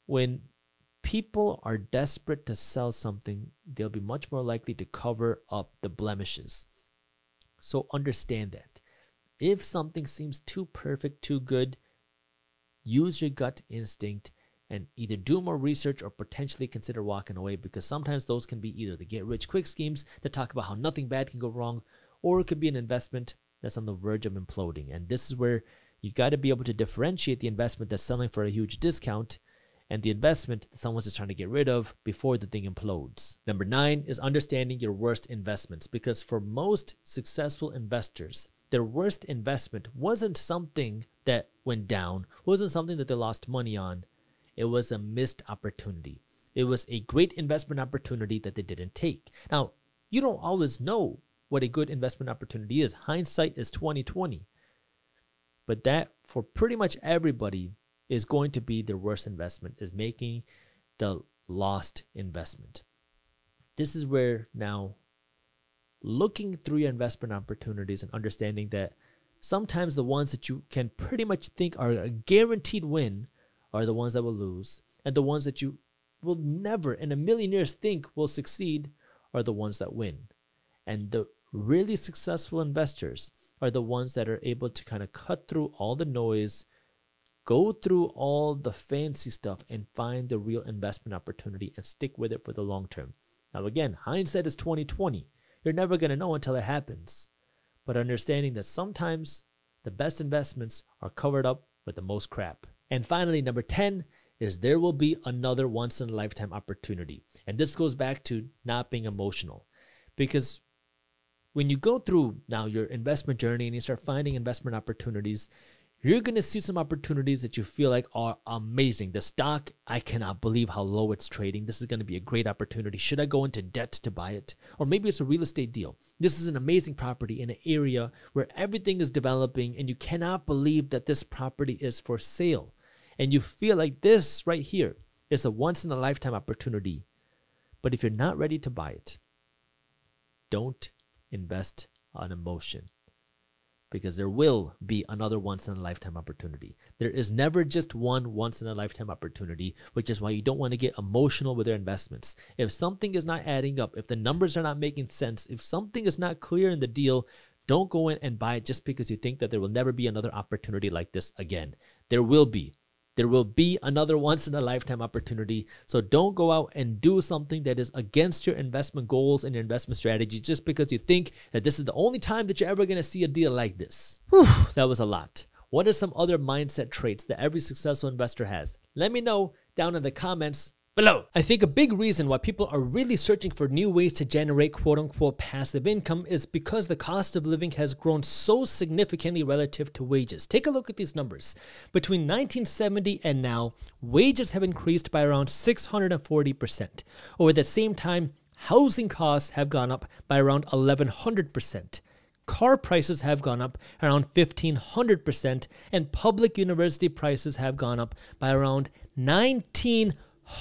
when people are desperate to sell something, they'll be much more likely to cover up the blemishes. So understand that. If something seems too perfect, too good, use your gut instinct and either do more research or potentially consider walking away, because sometimes those can be either the get-rich-quick schemes that talk about how nothing bad can go wrong, or it could be an investment that's on the verge of imploding. And this is where you got to be able to differentiate the investment that's selling for a huge discount and the investment that someone's just trying to get rid of before the thing implodes. Number nine is understanding your worst investments, because for most successful investors, their worst investment wasn't something that went down, wasn't something that they lost money on. It was a missed opportunity. It was a great investment opportunity that they didn't take. Now, you don't always know what a good investment opportunity is. Hindsight is 20/20. But that, for pretty much everybody, is going to be their worst investment, is making the lost investment. This is where now looking through your investment opportunities and understanding that sometimes the ones that you can pretty much think are a guaranteed win are the ones that will lose, and the ones that you will never in a million years think will succeed are the ones that win. And the really successful investors are the ones that are able to kind of cut through all the noise, go through all the fancy stuff, and find the real investment opportunity and stick with it for the long term. Now again, hindsight is 20/20. You're never going to know until it happens. But understanding that sometimes the best investments are covered up with the most crap. And finally, number 10 is, there will be another once-in-a-lifetime opportunity. And this goes back to not being emotional. Because when you go through now your investment journey and you start finding investment opportunities, you're going to see some opportunities that you feel like are amazing. The stock, I cannot believe how low it's trading. This is going to be a great opportunity. Should I go into debt to buy it? Or maybe it's a real estate deal. This is an amazing property in an area where everything is developing and you cannot believe that this property is for sale. And you feel like this right here is a once-in-a-lifetime opportunity. But if you're not ready to buy it, don't invest on emotion. Because there will be another once-in-a-lifetime opportunity. There is never just one once-in-a-lifetime opportunity, which is why you don't want to get emotional with your investments. If something is not adding up, if the numbers are not making sense, if something is not clear in the deal, don't go in and buy it just because you think that there will never be another opportunity like this again. There will be. There will be another once-in-a-lifetime opportunity. So don't go out and do something that is against your investment goals and your investment strategy just because you think that this is the only time that you're ever going to see a deal like this. Whew, that was a lot. What are some other mindset traits that every successful investor has? Let me know down in the comments below. I think a big reason why people are really searching for new ways to generate quote-unquote passive income is because the cost of living has grown so significantly relative to wages. Take a look at these numbers. Between 1970 and now, wages have increased by around 640%. Over that same time, housing costs have gone up by around 1,100%. Car prices have gone up around 1,500%, and public university prices have gone up by around 1,900%.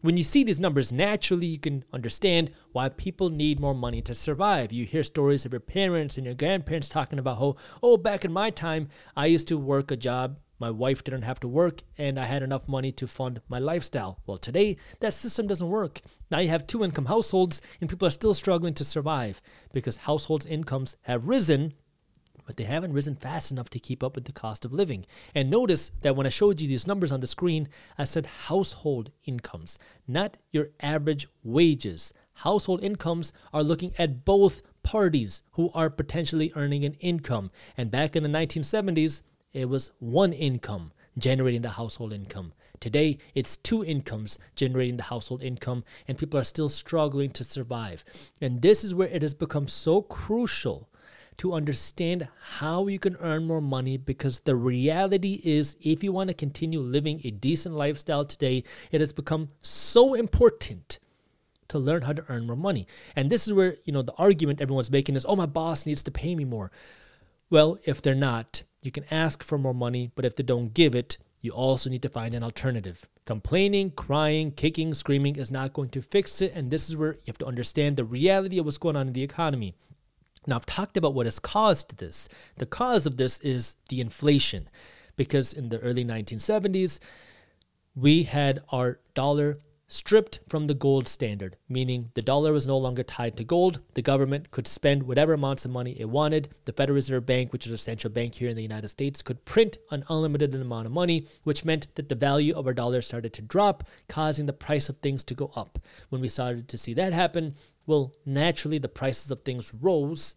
When you see these numbers, naturally you can understand why people need more money to survive. You hear stories of your parents and your grandparents talking about how, oh, back in my time, I used to work a job, my wife didn't have to work, and I had enough money to fund my lifestyle. Well, today, that system doesn't work. Now you have two-income households, and people are still struggling to survive because households' incomes have risen, but they haven't risen fast enough to keep up with the cost of living. And notice that when I showed you these numbers on the screen, I said household incomes, not your average wages. Household incomes are looking at both parties who are potentially earning an income. And back in the 1970s, it was one income generating the household income. Today, it's two incomes generating the household income, and people are still struggling to survive. And this is where it has become so crucial to understand how you can earn more money, because the reality is, if you want to continue living a decent lifestyle today, it has become so important to learn how to earn more money. And this is where, you know, the argument everyone's making is, oh, my boss needs to pay me more. Well, if they're not, you can ask for more money, but if they don't give it, you also need to find an alternative. Complaining, crying, kicking, screaming is not going to fix it. And this is where you have to understand the reality of what's going on in the economy. Now, I've talked about what has caused this. The cause of this is the inflation, because in the early 1970s, we had our dollar stripped from the gold standard, meaning the dollar was no longer tied to gold. The government could spend whatever amounts of money it wanted. The Federal Reserve Bank, which is a central bank here in the United States, could print an unlimited amount of money, which meant that the value of our dollar started to drop, causing the price of things to go up. When we started to see that happen, well, naturally the prices of things rose,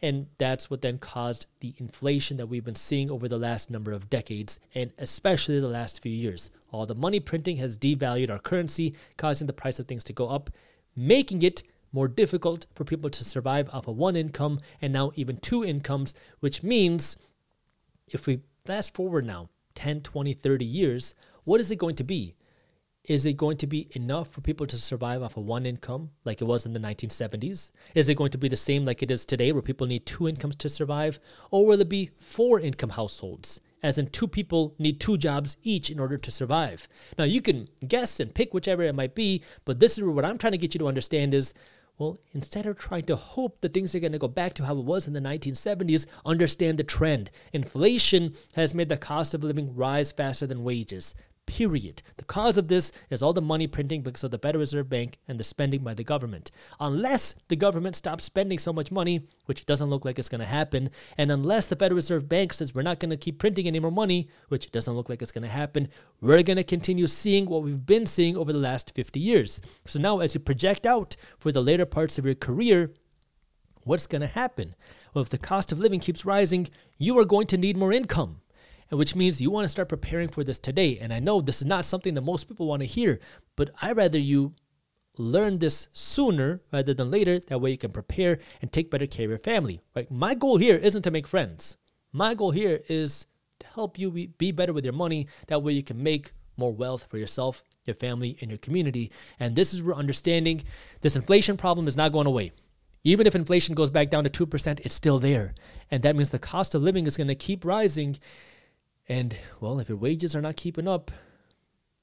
and that's what then caused the inflation that we've been seeing over the last number of decades, and especially the last few years. All the money printing has devalued our currency, causing the price of things to go up, making it more difficult for people to survive off of one income and now even two incomes, which means if we fast forward now 10, 20, 30 years, what is it going to be? Is it going to be enough for people to survive off of one income like it was in the 1970s? Is it going to be the same like it is today, where people need two incomes to survive? Or will it be four income households, as in two people need two jobs each in order to survive? Now, you can guess and pick whichever it might be, but this is what I'm trying to get you to understand is, well, instead of trying to hope that things are going to go back to how it was in the 1970s, understand the trend. Inflation has made the cost of living rise faster than wages. Period. The cause of this is all the money printing because of the Federal Reserve Bank and the spending by the government. Unless the government stops spending so much money, which doesn't look like it's going to happen, and unless the Federal Reserve Bank says we're not going to keep printing any more money, which doesn't look like it's going to happen, we're going to continue seeing what we've been seeing over the last 50 years. So now, as you project out for the later parts of your career, what's going to happen? Well, if the cost of living keeps rising, you are going to need more income, which means you want to start preparing for this today. And I know this is not something that most people want to hear, but I'd rather you learn this sooner rather than later. That way you can prepare and take better care of your family. Right? My goal here isn't to make friends. My goal here is to help you be better with your money. That way you can make more wealth for yourself, your family, and your community. And this is where understanding this inflation problem is not going away. Even if inflation goes back down to 2%, it's still there. And that means the cost of living is going to keep rising. And, well, if your wages are not keeping up,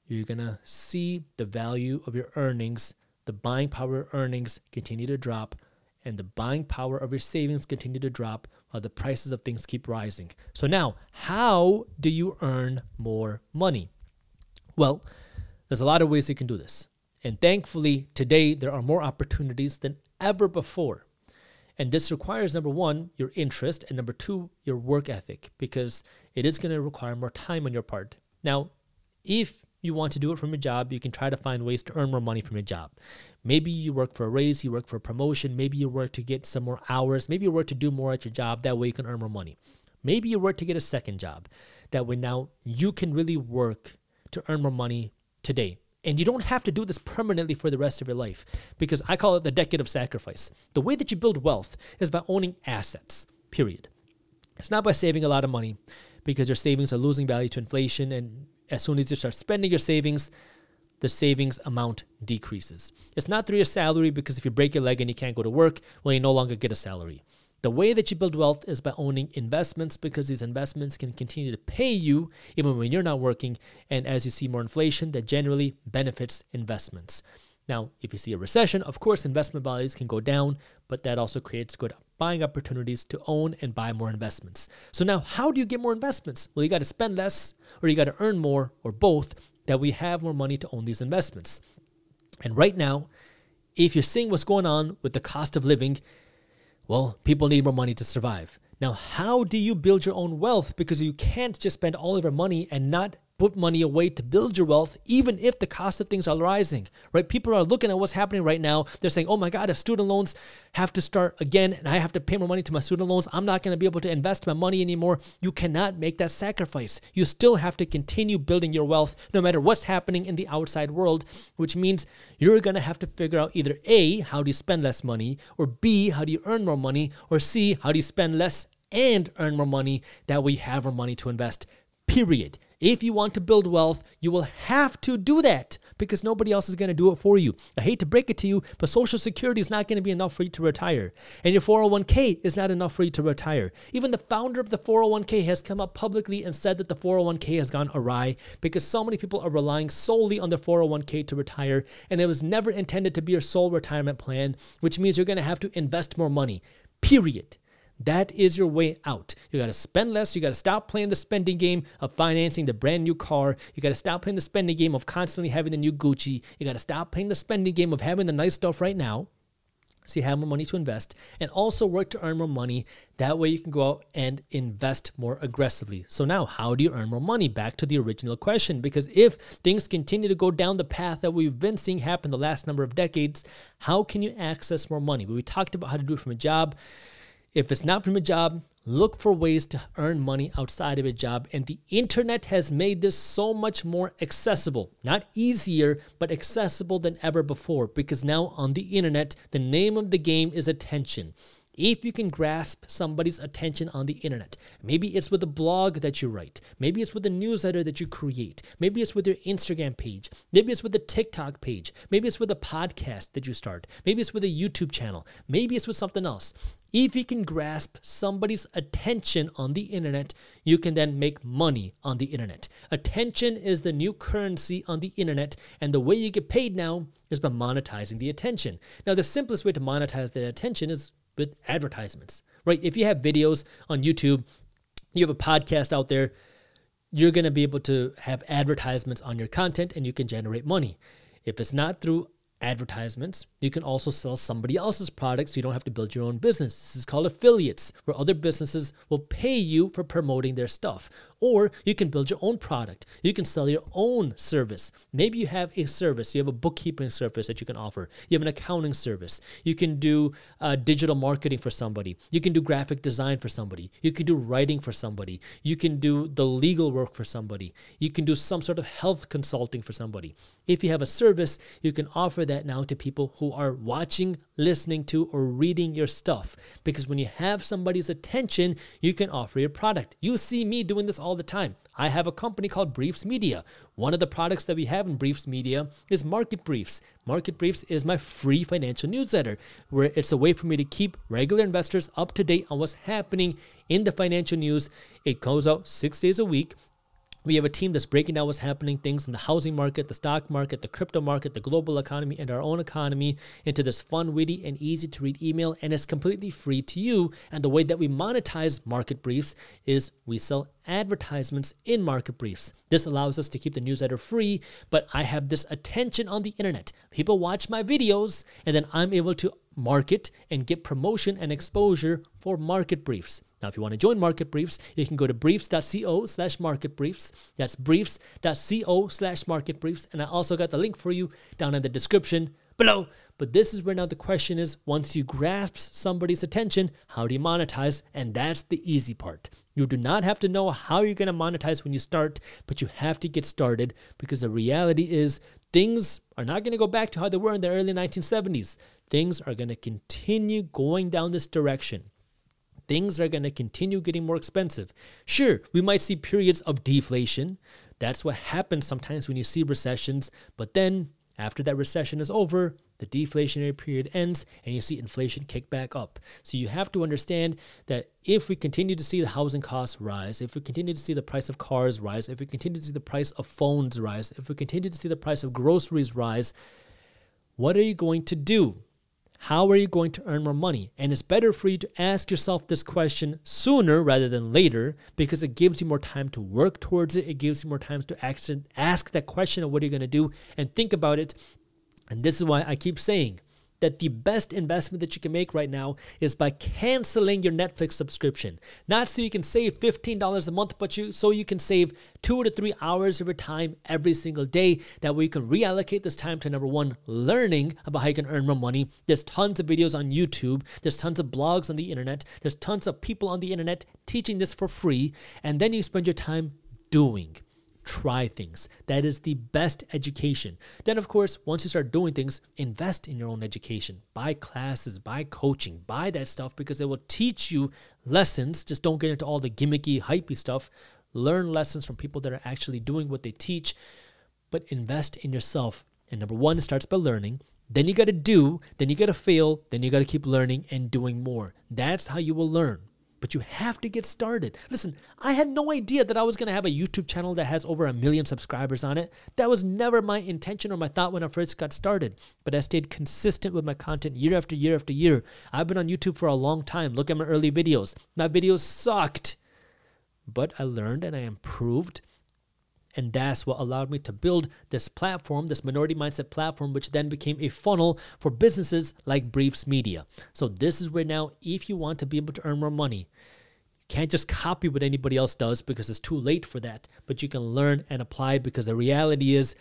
you're going to see the value of your earnings, the buying power of earnings continue to drop, and the buying power of your savings continue to drop while the prices of things keep rising. So now, how do you earn more money? Well, there's a lot of ways you can do this. And thankfully, today, there are more opportunities than ever before. And this requires, number one, your interest, and number two, your work ethic, because it is going to require more time on your part. Now, if you want to do it from your job, you can try to find ways to earn more money from your job. Maybe you work for a raise, you work for a promotion, maybe you work to get some more hours, maybe you work to do more at your job, that way you can earn more money. Maybe you work to get a second job, that way now you can really work to earn more money today. And you don't have to do this permanently for the rest of your life, because I call it the decade of sacrifice. The way that you build wealth is by owning assets, period. It's not by saving a lot of money, because your savings are losing value to inflation. And as soon as you start spending your savings, the savings amount decreases. It's not through your salary, because if you break your leg and you can't go to work, well, you no longer get a salary. The way that you build wealth is by owning investments, because these investments can continue to pay you even when you're not working. And as you see more inflation, that generally benefits investments. Now, if you see a recession, of course, investment values can go down, but that also creates good buying opportunities to own and buy more investments. So now, how do you get more investments? Well, you got to spend less, or you got to earn more, or both, that we have more money to own these investments. And right now, if you're seeing what's going on with the cost of living, well, people need more money to survive. Now, how do you build your own wealth? Because you can't just spend all of your money and not put money away to build your wealth, even if the cost of things are rising, right? People are looking at what's happening right now. They're saying, oh my God, if student loans have to start again and I have to pay more money to my student loans, I'm not going to be able to invest my money anymore. You cannot make that sacrifice. You still have to continue building your wealth no matter what's happening in the outside world, which means you're going to have to figure out either A, how do you spend less money, or B, how do you earn more money, or C, how do you spend less and earn more money? That way you have more money to invest, period. If you want to build wealth, you will have to do that because nobody else is going to do it for you. I hate to break it to you, but Social Security is not going to be enough for you to retire. And your 401k is not enough for you to retire. Even the founder of the 401k has come up publicly and said that the 401k has gone awry because so many people are relying solely on the 401k to retire. And it was never intended to be your sole retirement plan, which means you're going to have to invest more money, period. That is your way out. You got to spend less. You got to stop playing the spending game of financing the brand new car. You got to stop playing the spending game of constantly having the new Gucci. You got to stop playing the spending game of having the nice stuff right now. So you have more money to invest, and also work to earn more money. That way you can go out and invest more aggressively. So now, how do you earn more money? Back to the original question, because if things continue to go down the path that we've been seeing happen the last number of decades, how can you access more money? We talked about how to do it from a job. If it's not from a job, look for ways to earn money outside of a job. And the internet has made this so much more accessible, not easier, but accessible than ever before. Because now on the internet, the name of the game is attention. If you can grasp somebody's attention on the internet, maybe it's with a blog that you write, maybe it's with a newsletter that you create, maybe it's with your Instagram page, maybe it's with a TikTok page, maybe it's with a podcast that you start, maybe it's with a YouTube channel, maybe it's with something else. If you can grasp somebody's attention on the internet, you can then make money on the internet. Attention is the new currency on the internet, and the way you get paid now is by monetizing the attention. Now, the simplest way to monetize the attention is with advertisements, right? If you have videos on YouTube, you have a podcast out there, you're going to be able to have advertisements on your content and you can generate money. If it's not through advertisements, you can also sell somebody else's products, so you don't have to build your own business. This is called affiliates, where other businesses will pay you for promoting their stuff. Or you can build your own product. You can sell your own service. Maybe you have a service. You have a bookkeeping service that you can offer. You have an accounting service. You can do digital marketing for somebody. You can do graphic design for somebody. You can do writing for somebody. You can do the legal work for somebody. You can do some sort of health consulting for somebody. If you have a service, you can offer that now to people who are watching, listening to, or reading your stuff. Because when you have somebody's attention, you can offer your product. You see me doing this all the time. I have a company called Briefs Media. One of the products that we have in Briefs Media is Market Briefs. Market Briefs is my free financial newsletter, where it's a way for me to keep regular investors up to date on what's happening in the financial news. It goes out 6 days a week. We have a team that's breaking down what's happening, things in the housing market, the stock market, the crypto market, the global economy, and our own economy into this fun, witty, and easy-to-read email, and it's completely free to you. And the way that we monetize Market Briefs is we sell advertisements in Market Briefs. This allows us to keep the newsletter free, but I have this attention on the internet. People watch my videos, and then I'm able to market and get promotion and exposure for Market Briefs. Now, if you want to join Market Briefs, you can go to briefs.co/marketbriefs. That's briefs.co/marketbriefs. And I also got the link for you down in the description below. But this is where now the question is, once you grasp somebody's attention, how do you monetize? And that's the easy part. You do not have to know how you're going to monetize when you start, but you have to get started, because the reality is things are not going to go back to how they were in the early 1970s. Things are going to continue going down this direction. Things are going to continue getting more expensive. Sure, we might see periods of deflation. That's what happens sometimes when you see recessions. But then after that recession is over, the deflationary period ends and you see inflation kick back up. So you have to understand that if we continue to see the housing costs rise, if we continue to see the price of cars rise, if we continue to see the price of phones rise, if we continue to see the price of groceries rise, what are you going to do? How are you going to earn more money? And it's better for you to ask yourself this question sooner rather than later, because it gives you more time to work towards it. It gives you more time to ask that question of what are you going to do and think about it. And this is why I keep saying that the best investment that you can make right now is by canceling your Netflix subscription. Not so you can save $15 a month, but so you can save 2 to 3 hours of your time every single day. That way you can reallocate this time to, number one, learning about how you can earn more money. There's tons of videos on YouTube. There's tons of blogs on the internet. There's tons of people on the internet teaching this for free. And then you spend your time doing. Try things. That is the best education. Then, of course, once you start doing things, invest in your own education. Buy classes, buy coaching, buy that stuff, because it will teach you lessons. Just don't get into all the gimmicky, hypey stuff. Learn lessons from people that are actually doing what they teach, but invest in yourself. And number one, it starts by learning. Then you got to do, then you got to fail, then you got to keep learning and doing more. That's how you will learn. But you have to get started. Listen, I had no idea that I was going to have a YouTube channel that has over 1 million subscribers on it. That was never my intention or my thought when I first got started. But I stayed consistent with my content year after year after year. I've been on YouTube for a long time. Look at my early videos. My videos sucked. But I learned and I improved. And that's what allowed me to build this platform, this Minority Mindset platform, which then became a funnel for businesses like Briefs Media. So this is where now, if you want to be able to earn more money, you can't just copy what anybody else does because it's too late for that. But you can learn and apply, because the reality is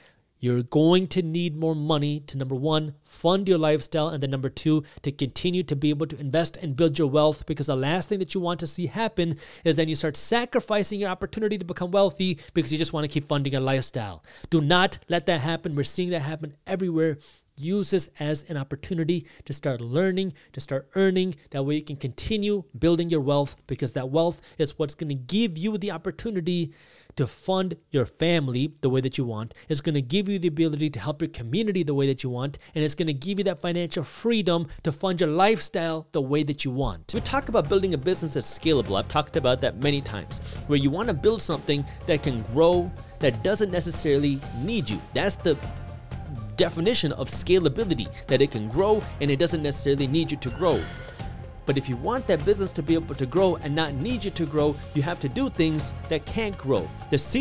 you're going to need more money to, number one, fund your lifestyle, and then number two, to continue to be able to invest and build your wealth, because the last thing that you want to see happen is then you start sacrificing your opportunity to become wealthy because you just want to keep funding your lifestyle. Do not let that happen. We're seeing that happen everywhere. Use this as an opportunity to start learning, to start earning. That way you can continue building your wealth, because that wealth is what's going to give you the opportunity to fund your family the way that you want. It's going to give you the ability to help your community the way that you want. And it's going to give you that financial freedom to fund your lifestyle the way that you want. We talk about building a business that's scalable. I've talked about that many times, where you want to build something that can grow, that doesn't necessarily need you. That's the definition of scalability, that it can grow and it doesn't necessarily need you to grow. But if you want that business to be able to grow and not need you to grow, you have to do things that can't grow. The